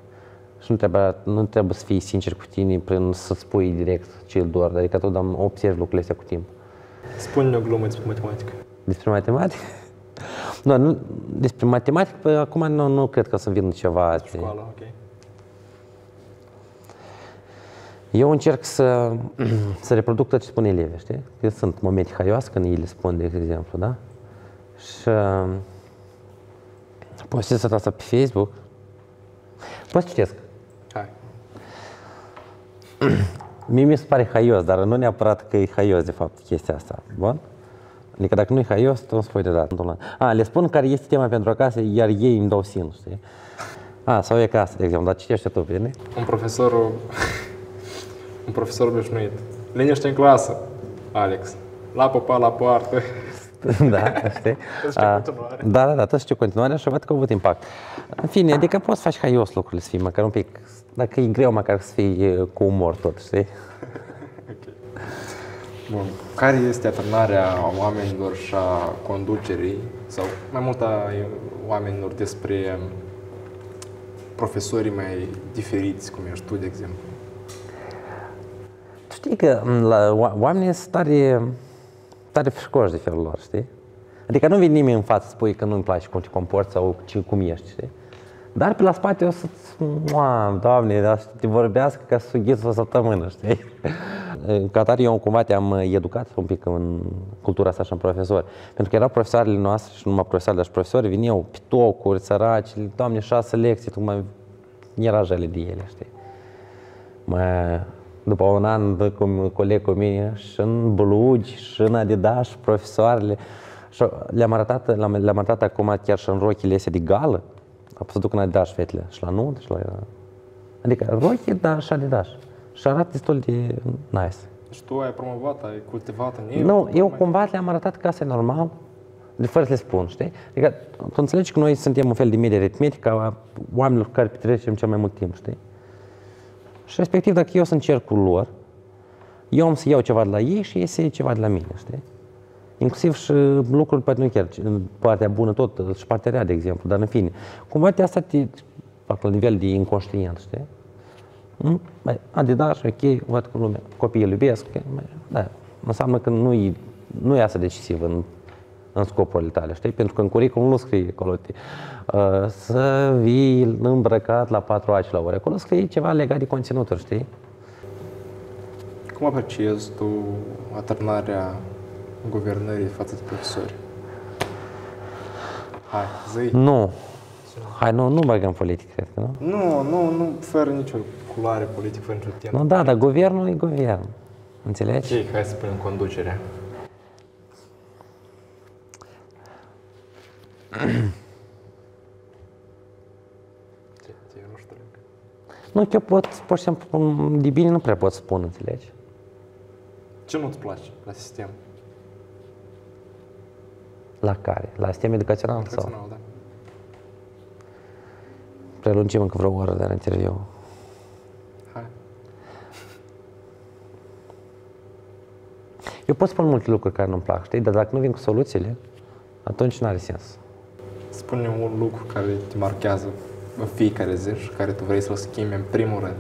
Și nu trebuie, nu trebuie să fii sincer cu tine prin să spui direct ce-l doar, adică totdeauna observi lucrurile astea cu timp. Spune-ne o glumă despre matematică. Despre matematică? No, nu, despre matematică, acum nu, nu cred că o să-mi vină ceva. Despre școală, ok. Eu încerc să, să reproduc tot ce spun elevii, știi? Că sunt momente haioase când ei le spun, de exemplu, da? Și postez asta pe Facebook. Poți să citesc? Hai. Mie mi se pare haios, dar nu neapărat că e haios, de fapt, chestia asta. Bun? Adică dacă nu e haios, tu îmi spui de dată. A, le spun care este tema pentru acasă, iar ei îmi dau sin, știi? A, sau e acasă, de exemplu, dar citește tu, bine? Un profesor... Un profesor obișnuit. Liniște în clasă, Alex. La popa, la poartă. Da, știi? A, da, da, da, tot știu continuarea și văd că a avut impact. În fine, adică poți să faci haios lucrurile, să fii măcar un pic, dacă e greu, măcar să fii cu umor tot, știi? Okay. Bun. Care este atârnarea oamenilor și a conducerii, sau mai mult a oamenilor, despre profesorii mai diferiți, cum ești tu, de exemplu? Tu știi că la oamenii sunt tare... tare fricoși de felul lor, știi? Adică nu vine nimeni în față să spui că nu-mi place cum te comporți sau cum ești, știi? Dar pe la spate o să-ți, mă, Doamne, dar să te vorbească ca să sughiți o săptămână, știi? Ca tare eu cumva te-am educat un pic în cultura asta și în profesori. Pentru că erau profesoarele noastre și numai profesoare, dar și profesori vineau pitocuri, săraci, Doamne, șase lecții, tocmai era jale de ele, știi? Mă... După un an, cu coleg cu mine, și în blugi, și în Adidas, și profesoarele. Le-am arătat, le-am arătat acum chiar și în rochile astea de gală. A pus să duc în Adidas fetele, și la nuntă, și la... Adică rochii, dar și Adidas. Și arată destul de nice. Și tu ai promovat, ai cultivat în ei? Nu, eu cumva le-am arătat că asta e normal, de fără să le spun, știi? Adică tu înțelegi că noi suntem un fel de medie aritmetică a oamenilor cu care petrecem cel mai mult timp, știi? Și respectiv, dacă eu sunt în cercul lor, eu am să iau ceva de la ei și ei să iei ceva de la mine, știi? Inclusiv și lucruri, poate nu chiar, partea bună tot, și partea rea, de exemplu, dar în fine. Cumva de asta te fac la nivel de inconștient, știi? Adidas, ok, văd că lumea, copiii îl iubesc, okay, da, înseamnă că nu-i, nu e asta decisiv în, în scopurile tale, știi? Pentru că în curriculum nu scrie acolo, te, uh, să vii îmbrăcat la patru aci la ore. Acolo scrie ceva legat de conținuturi, știi? Cum apreciezi tu atârnarea guvernării față de profesori? Hai, zi! Nu! Hai, nu, nu băgăm politic, cred că, nu? Nu, nu, nu, fără nicio culoare politică, fără nicio temă. Nu, da, dar guvernul e guvern, înțelegi? Cei, hai să spunem conducerea. Nu, eu pot, pur și simplu, de bine nu prea pot spune, înțelegi? Ce nu-ți place la sistem? La care? La sistem educațional? Educațional, sau? Da. Prelungim încă vreo oră de la interviu. Hai. Eu pot spune multe lucruri care nu-mi plac, știi? Dar dacă nu vin cu soluțiile, atunci nu are sens. Spune un lucru care te marchează în fiecare zi și care tu vrei să-l schimbi în primul rând.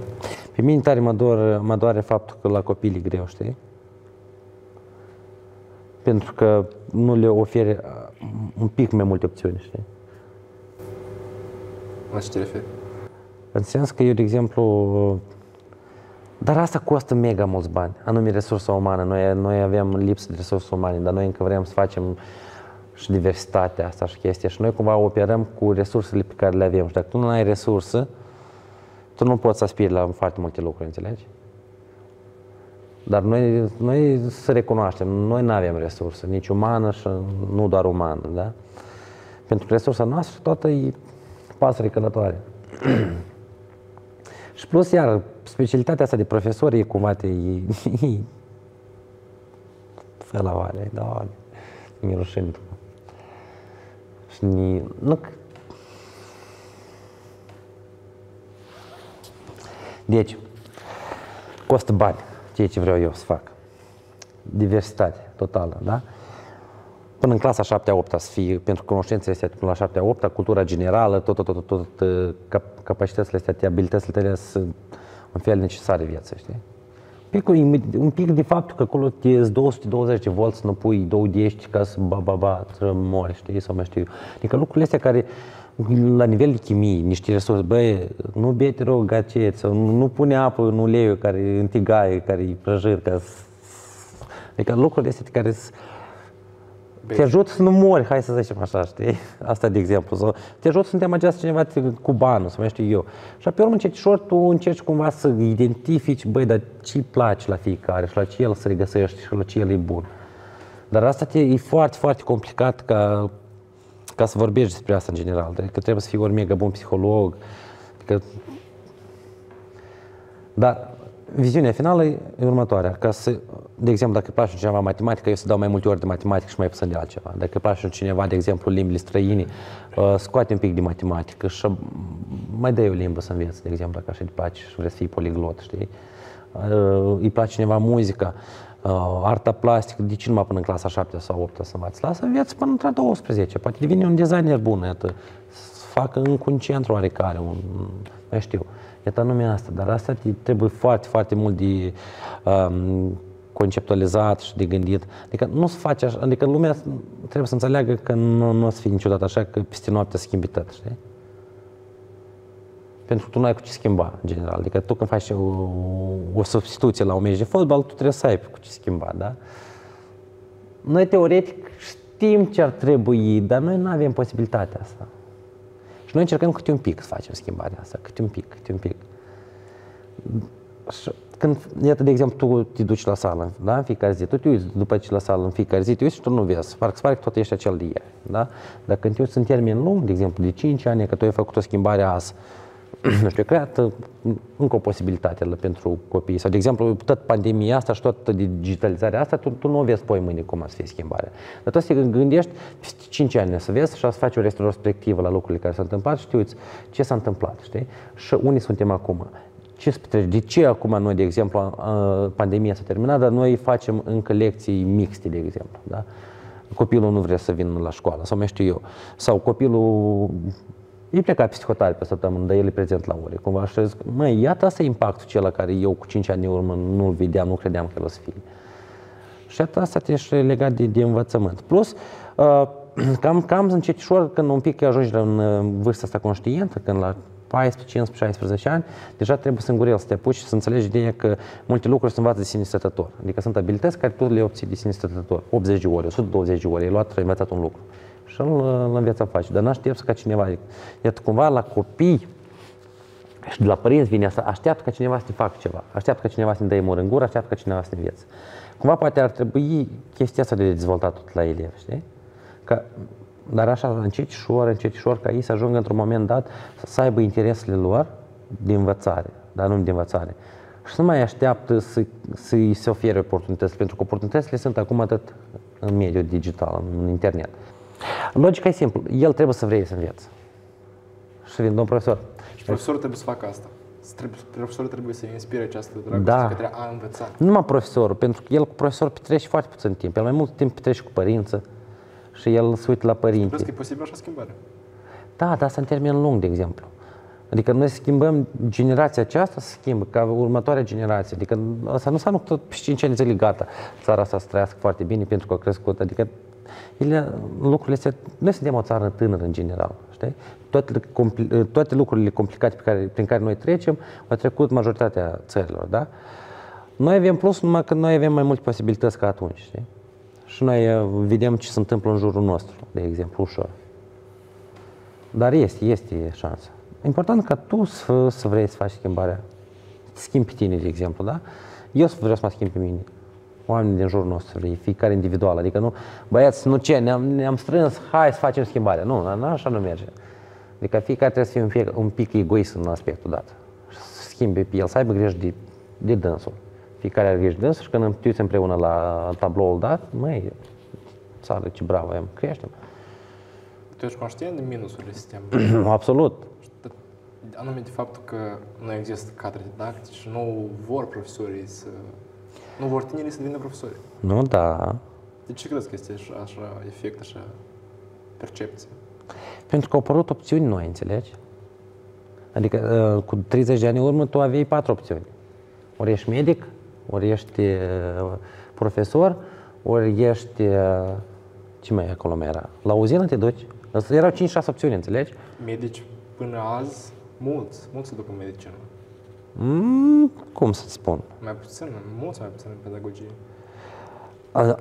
Pe mine tare mă doare, mă doare faptul că la copii e greu, știi? Pentru că nu le ofere un pic mai multe opțiuni, știi? La ce te referi? În sens că eu, de exemplu, dar asta costă mega mulți bani, anume resursa umană. Noi, noi avem lipsă de resurse umane, dar noi încă vrem să facem și diversitatea asta și chestia. Și noi cumva operăm cu resursele pe care le avem. Și dacă tu nu ai resursă, tu nu poți să aspiri la foarte multe lucruri, înțelegi? Dar noi, noi să recunoaștem, noi nu avem resurse, nici umană și nu doar umană, da? Pentru că resursa noastră toată e pasăre călătoare. Și plus, iar, specialitatea asta de profesor e cumva te... Fă la oare, da, oare, mi-e rușine. Și ni... nu... Deci, costă bani, ceea ce vreau eu să fac. Diversitate totală, da? Până în clasa șaptea-a opta să fie, pentru cunoștințele astea până la șaptea-a opta, cultura generală, tot, tot, tot, tot, tot capacitățile astea, abilitățile tale sunt în fel necesare viață, știi? Un pic, un pic de faptul că acolo te două sute douăzeci de volți, nu pui douăzeci ca să ba, ba, ba, să mori, știi, sau mai știu eu. Adică lucrurile astea care, la nivel de chimie, niște resurse, băi, nu bei, te rog, gacet, sau nu, nu pune apă în uleiul care în tigaie, care e prăjir, ca adică lucrurile astea care te ajută să nu mori, hai să zicem așa, știi? Asta de exemplu. Sau te ajută să nu te amăgească cineva cu banul, să mai știu eu. Și pe urmă, încetișor, tu încerci cumva să identifici, băi, dar ce-i place la fiecare și la ce el se regăsește și la ce el e bun. Dar asta te, e foarte, foarte complicat ca, ca să vorbești despre asta în general. Că trebuie să fii ori mega bun psiholog. Că... Dar viziunea finală e următoarea. Ca să, de exemplu, dacă îi place cineva matematică, eu să dau mai multe ori de matematică și mai puțin de altceva. Dacă îi place cineva, de exemplu, limbile străine, scoate un pic de matematică și mai dă o limbă să înveți, de exemplu, dacă așa îi place și vrei să fii poliglot, știi? Îi place cineva muzica, arta plastică, de ce numai până în clasa șaptea sau opta să învați? Lasă înveți până la douăsprezece, poate devine un designer bun, iată, să facă încă un centru oarecare, un, mai știu. Iată anume asta, dar asta trebuie foarte, foarte mult de um, conceptualizat și de gândit. Adică nu se face așa, adică lumea trebuie să înțeleagă că nu, nu o să fie niciodată așa, că peste noapte schimbi tot, știi? Pentru că tu nu ai cu ce schimba, în general. Adică tu când faci o, o substituție la un meci de fotbal, tu trebuie să ai cu ce schimba, da? Noi teoretic știm ce ar trebui, dar noi nu avem posibilitatea asta. Și noi încercăm câte un pic să facem schimbarea asta, câte un pic, câte un pic. Și când, iată, de exemplu, tu te duci la sală, da, în fiecare zi, tu te uiți după ce la sală, în fiecare zi, te uiți și tu nu vezi, parcă se pare că tot ești acel de ieri, da? Dar când te uiți în termen lung, de exemplu, de cinci ani, că tu ai făcut o schimbare azi, nu știu, creată încă o posibilitate pentru copii. Sau, de exemplu, tot pandemia asta și tot digitalizarea asta, tu, tu nu o vezi poi mâine cum o să fie schimbarea. Dar tot să te gândești, peste cinci ani să vezi și să faci o retrospectivă la lucrurile care s-au întâmplat și știuți ce s-a întâmplat, știi? Și unii suntem acum. Ce petreci? De ce acum noi, de exemplu, pandemia s-a terminat, dar noi facem încă lecții mixte, de exemplu, da? Copilul nu vrea să vină la școală, sau mai știu eu. Sau copilul... Ei pleca psihotare pe săptămână, dar el e prezent la ore. Cumva și zic, măi, iată, asta e impactul cel care eu cu cinci ani în urmă nu-l vedeam, nu credeam că el o să fie. Și iată, asta ești legat de, de învățământ. Plus, uh, cam, cam încetișor, când un pic ajungi în vârsta asta conștientă, când la paisprezece, cincisprezece, șaisprezece ani, deja trebuie să îngurel, să te apuci și să înțelegi ideea că multe lucruri se învață de sine stătător. Adică sunt abilități care tu le obții de sine stătător. optzeci de ore, o sută douăzeci de ore, ai luat, ai învățat un lucru. Și îl înveți a face, dar nu aștepți ca cineva, iată cumva la copii și de la părinți vine asta, așteaptă ca cineva să te facă ceva, așteaptă ca cineva să ne dăie mor în gură, așteaptă ca cineva să ne învețe. Cumva poate ar trebui chestia asta de dezvoltat tot la elevi, știi? Că, dar așa încetișor, încetișor, ca ei să ajungă într-un moment dat să aibă interesele lor de învățare, dar nu de învățare. și nu mai așteaptă să, să îi se ofere oportunități, pentru că oportunitățile sunt acum atât în mediul digital, în internet. Logica e simplă, el trebuie să vrea să învețe. Și vin, domn profesor. Și profesorul trebuie să facă asta. Profesorul trebuie să inspire această dragoste da. Către a învăța. Numai profesorul, pentru că el cu profesorul petrece foarte puțin timp. El mai mult timp petrece cu părință și el se uită la părinți. Crezi că e posibil așa schimbare? Da, dar asta în termen lung, de exemplu. Adică noi schimbăm, generația aceasta se schimbă, ca următoarea generație. Adică asta nu s-a năcut pe cinci ani zile, gata, țara asta se trăiască foarte bine pentru că a crescut. Adică ele, lucrurile astea, noi suntem o țară tânără în general, știi? Toate, toate lucrurile complicate pe care, prin care noi trecem, au trecut majoritatea țărilor, da? Noi avem plus numai că noi avem mai multe posibilități ca atunci, știi? Și noi vedem ce se întâmplă în jurul nostru, de exemplu, ușor. Dar este, este șansa. Important ca tu să, să vrei să faci schimbarea. Să schimbi pe tine, de exemplu, da? Eu să vreau să mă schimb pe mine. Oamenii din jurul nostru, vrei, fiecare individual. Adică nu, băieți, nu ce, ne-am ne-am strâns, hai să facem schimbarea. Nu, nu, așa nu merge. Adică fiecare trebuie să fie un pic, un pic egoist în aspectul dat. Să schimbe pe el, să aibă grijă de, de dânsul. Fiecare are grijă de dânsul și când te împreună la tabloul dat, măi, țară, ce bravă am, creștem. Tu ești conștient de minusurile sistemului? Absolut. Anume de faptul că nu există cadre didactice, nu vor profesorii să... Nu vor tinerii să devină profesori. Nu, da. De ce crezi că este așa efect, așa percepție? Pentru că au apărut opțiuni noi, înțelegi? Adică cu treizeci de ani în urmă tu aveai patru opțiuni. Ori ești medic, ori ești profesor, ori ești... Ce mai acolo mai era? La uzină te duci? Erau cinci șase opțiuni, înțelegi? Medici până azi, mulți, mulți se duc în medicină. Mm, cum să-ți spun? Mai puțin, mulți mai puțin în pedagogie. A,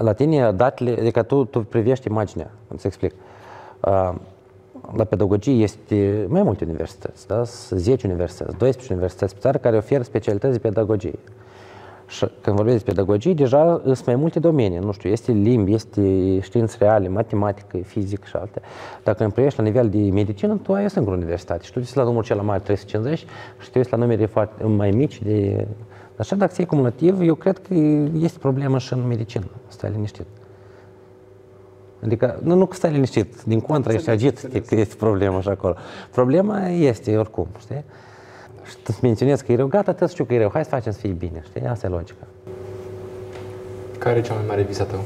la tine datele, adică tu, tu privești imaginea, îți explic. A, la pedagogie este mai multe universități, da? zece universități, doisprezece universități pe țară care oferă specialități de pedagogie. Și când vorbesc de pedagogie, deja sunt mai multe domenii, nu știu, este limbi, este științe reale, matematică, fizică și alte. Dacă îmi privești la nivel de medicină, tu ai o singură universitate și tu ești la numărul cel mare trei sute cincizeci și tu ești la numere foarte mai mici de... Așa, dacă ții cumulativ, eu cred că este problemă și în medicină, stai liniștit. Adică, nu, nu că stai liniștit, din contra, ești agit, că este problemă și acolo. Problema este, oricum, știi? Și îți menționez că e rău, gata, te știu că e rău, hai să facem să fie bine, știi? Asta e logica. Care e cea mai mare visă tău?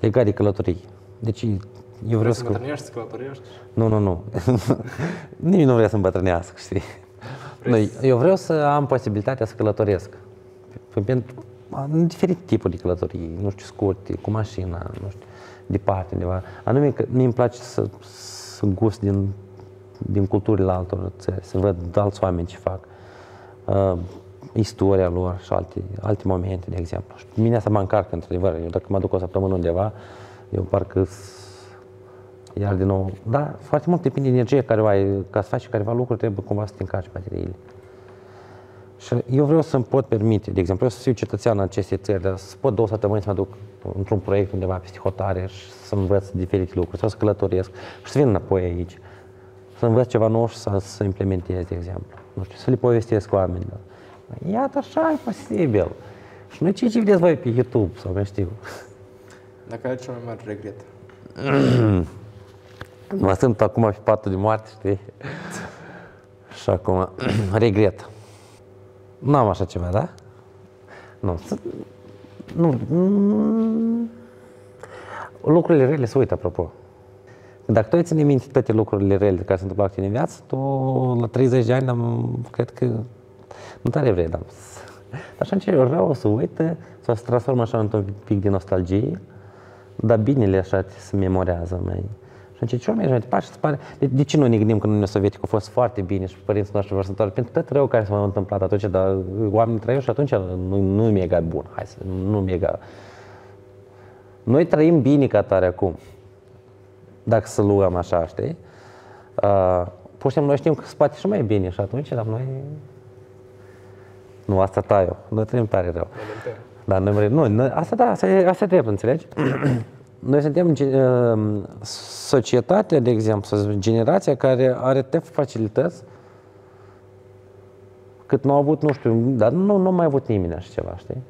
Legat de călătorii. Deci, eu vreau să... Vrei să îmbătrânești, să călătorești? Nu, nu, nu. Nimeni nu vrea să îmbătrânească, știi? Vrei... Nu, eu vreau să am posibilitatea să călătoresc. Pentru diferite tipuri de călătorii, nu știu, scurte, cu mașina, nu știu, departe, undeva. Anume că mie îmi place să, să gust din... din culturile altor țări, să văd alți oameni ce fac, uh, istoria lor și alte, alte momente, de exemplu. Și mine asta mă încarcă, într-adevăr. Eu dacă mă duc o săptămână undeva, eu parcă iar din nou... Dar foarte mult depinde de energie care o ai, ca să faci careva lucruri, trebuie cumva să te încarci bateriile. Și eu vreau să-mi pot permite, de exemplu, eu să fiu cetățean în aceste țări, dar să pot două săptămâni să mă duc într-un proiect undeva peste hotare și să învăț diferite lucruri, sau să călătoresc și să vin înapoi aici. Să învăț ceva nou și să, să implementez, de exemplu. Nu știu, să le povestesc oamenilor. Iată, așa e posibil. Și nu ce ce vedeți voi pe YouTube sau mai știu. Dacă ai cel mai mare regret? Mă sunt acum pe patul de moarte, știi? Și acum, regret. Nu am așa ceva, da? Nu. Nu. Lucrurile rele se uită, apropo. Dacă tu ai ține minte toate lucrurile rele care se întâmplă în viață, tu la treizeci de ani am, cred că nu tare vrei, dar așa încerc, vreau să uită, sau să transformă așa într-un pic de nostalgie, dar binele așa se memorează mai. Și încerc, ce oameni, mai departe, se pare, de, de ce nu ne gândim că în Uniunea Sovietică a fost foarte bine și părinții noștri vor să întoarcă pentru tot rău care s-a întâmplat atunci, dar oamenii trăiau și atunci nu, nu e mega bun, hai să, nu mega. Noi trăim bine ca tare acum. Dacă să luăm așa, știi? Uh, pur și simplu, noi știm că se poate și mai bine și atunci, dar noi... Nu, asta ta eu. Noi trăim tare rău. Dar noi, nu, noi, asta da, asta e, asta e drept, înțelegi? Noi suntem uh, societatea, de exemplu, generația care are te facilități cât nu au avut, nu știu, dar nu, nu mai avut nimeni așa ceva, știi?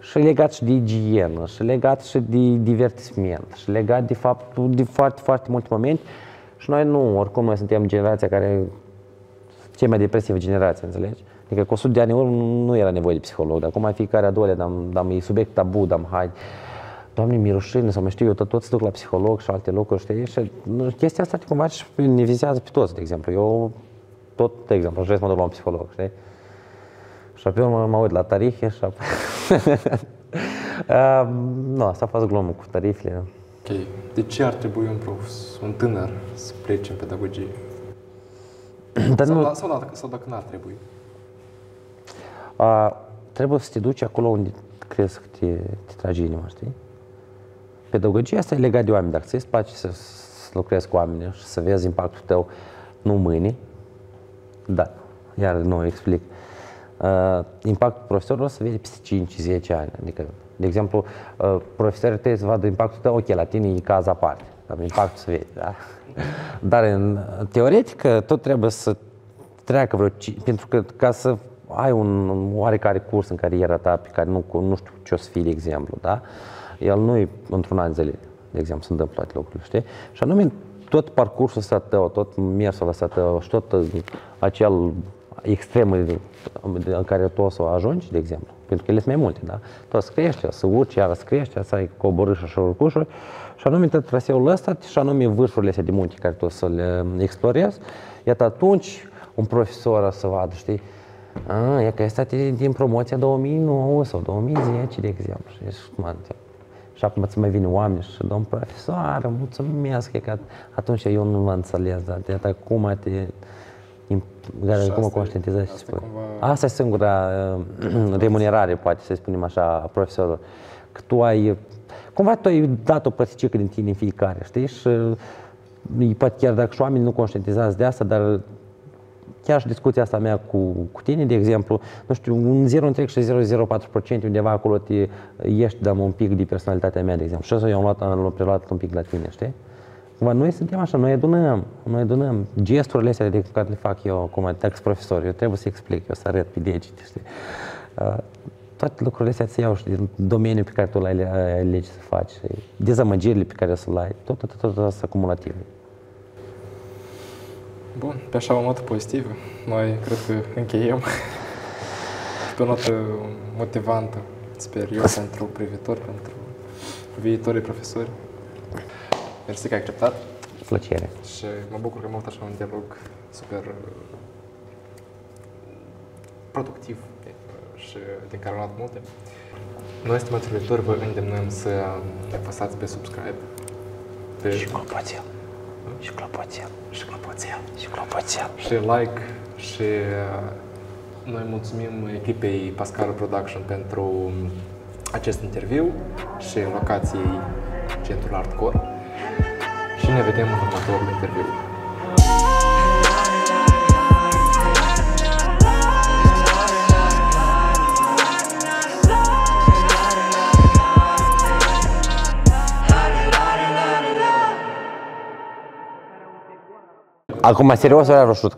Și legat și de igienă, și legat și de divertisment, și legat de faptul de foarte, foarte multe momente. Și noi nu, oricum noi suntem generația care, cea mai depresivă generație, înțelegi? Adică cu o sută de ani în urmă nu era nevoie de psiholog, dar acum fiecare a doua, dar e subiect tabu, dar hai, Doamne, mi-e rușine, sau mai știu eu, toți duc la psiholog și alte lucruri, știi? Și chestia asta cumva și ne vizează pe toți, de exemplu. Eu tot, de exemplu, aș vrea să mă duc la un psiholog, știi? Și apoi mă, mă uit la tarife și apoi... uh, nu, asta a fost glumă cu tarifele. Ok. De ce ar trebui un prof, un tânăr, să plece în pedagogie? Dar sau, nu... la, sau, la, sau dacă n-ar trebui? Uh, trebuie să te duci acolo unde crezi că te, te trage inima, știi? Pedagogia asta e legat de oameni. Dacă ți-ți place să, să lucrezi cu oamenii și să vezi impactul tău, nu mâine, da, iar nu explic. Uh, impactul profesorilor o să vede peste cinci zece ani. Adică, de exemplu, uh, profesorii trebuie să vadă impactul tău, ok, la tine e caz aparte, dar impactul se vede, da? Dar în teoretic tot trebuie să treacă vreo... Pentru că ca să ai un, un oarecare curs în cariera ta pe care nu, nu știu ce o să fie, de exemplu, da? El nu e într-un an zile, de exemplu, se întâmplă toate lucrurile, știi? Și anume, tot parcursul ăsta tău, tot mersul ăsta tău și tot acel extremul în care tu o să ajungi, de exemplu, pentru că ele sunt mai multe, da? Tu o să crești, o să urci, iar o să crești, o să ai coborâșuri și urcușuri și anume tot traseul ăsta și anume vârfurile astea de munte care tu o să le explorezi, iată atunci un profesor o să vadă, știi? A, e că asta din promoția două mii nouă sau două mii zece, de exemplu, știi? Și acum îți mai vine oameni și domn profesor, mulțumesc, e că atunci eu nu mă înțeles, dar iată acum te... Care, cum o conștientizezi și spui. Cumva... Asta e singura uh, remunerare, poate să spunem așa, a profesorului. Că tu ai, cumva tu ai dat o părticică din tine în fiecare, știi? Și poate chiar dacă și oamenii nu conștientizează de asta, dar chiar și discuția asta mea cu, cu tine, de exemplu, nu știu, un zero virgulă trei și zero virgulă patru la sută undeva acolo te ești, dar un pic de personalitatea mea, de exemplu. Și asta eu am luat, am preluat un pic la tine, știi? Cumva, noi suntem așa, noi adunăm, noi adunăm gesturile astea de care le fac eu acum, dacă profesor, eu trebuie să explic, eu să arăt pe degete, știi? Uh, toate lucrurile astea se iau și din domeniul pe care tu l-ai alege să faci, dezamăgirile pe care o să le ai, tot, tot, tot, tot asta cumulativ. Bun, pe așa o notă pozitivă, noi cred că încheiem pe o notă motivantă, sper eu, pentru privitori, pentru viitorii profesori. Mersi că ai acceptat. Plăcere. Și mă bucur că am avut așa un dialog super productiv și din care am luat multe. Noi, stimați urmăritori, vă îndemnăm să apăsați pe subscribe. Pe... Și clopoțel. Și clopoțel. Și clopoțel. Și clopoțel. Și like. Și noi mulțumim echipei Pascal Production pentru acest interviu și locației Centrul Hardcore. Și ne vedem în următorul interviu. Acum, serios, vreau șut.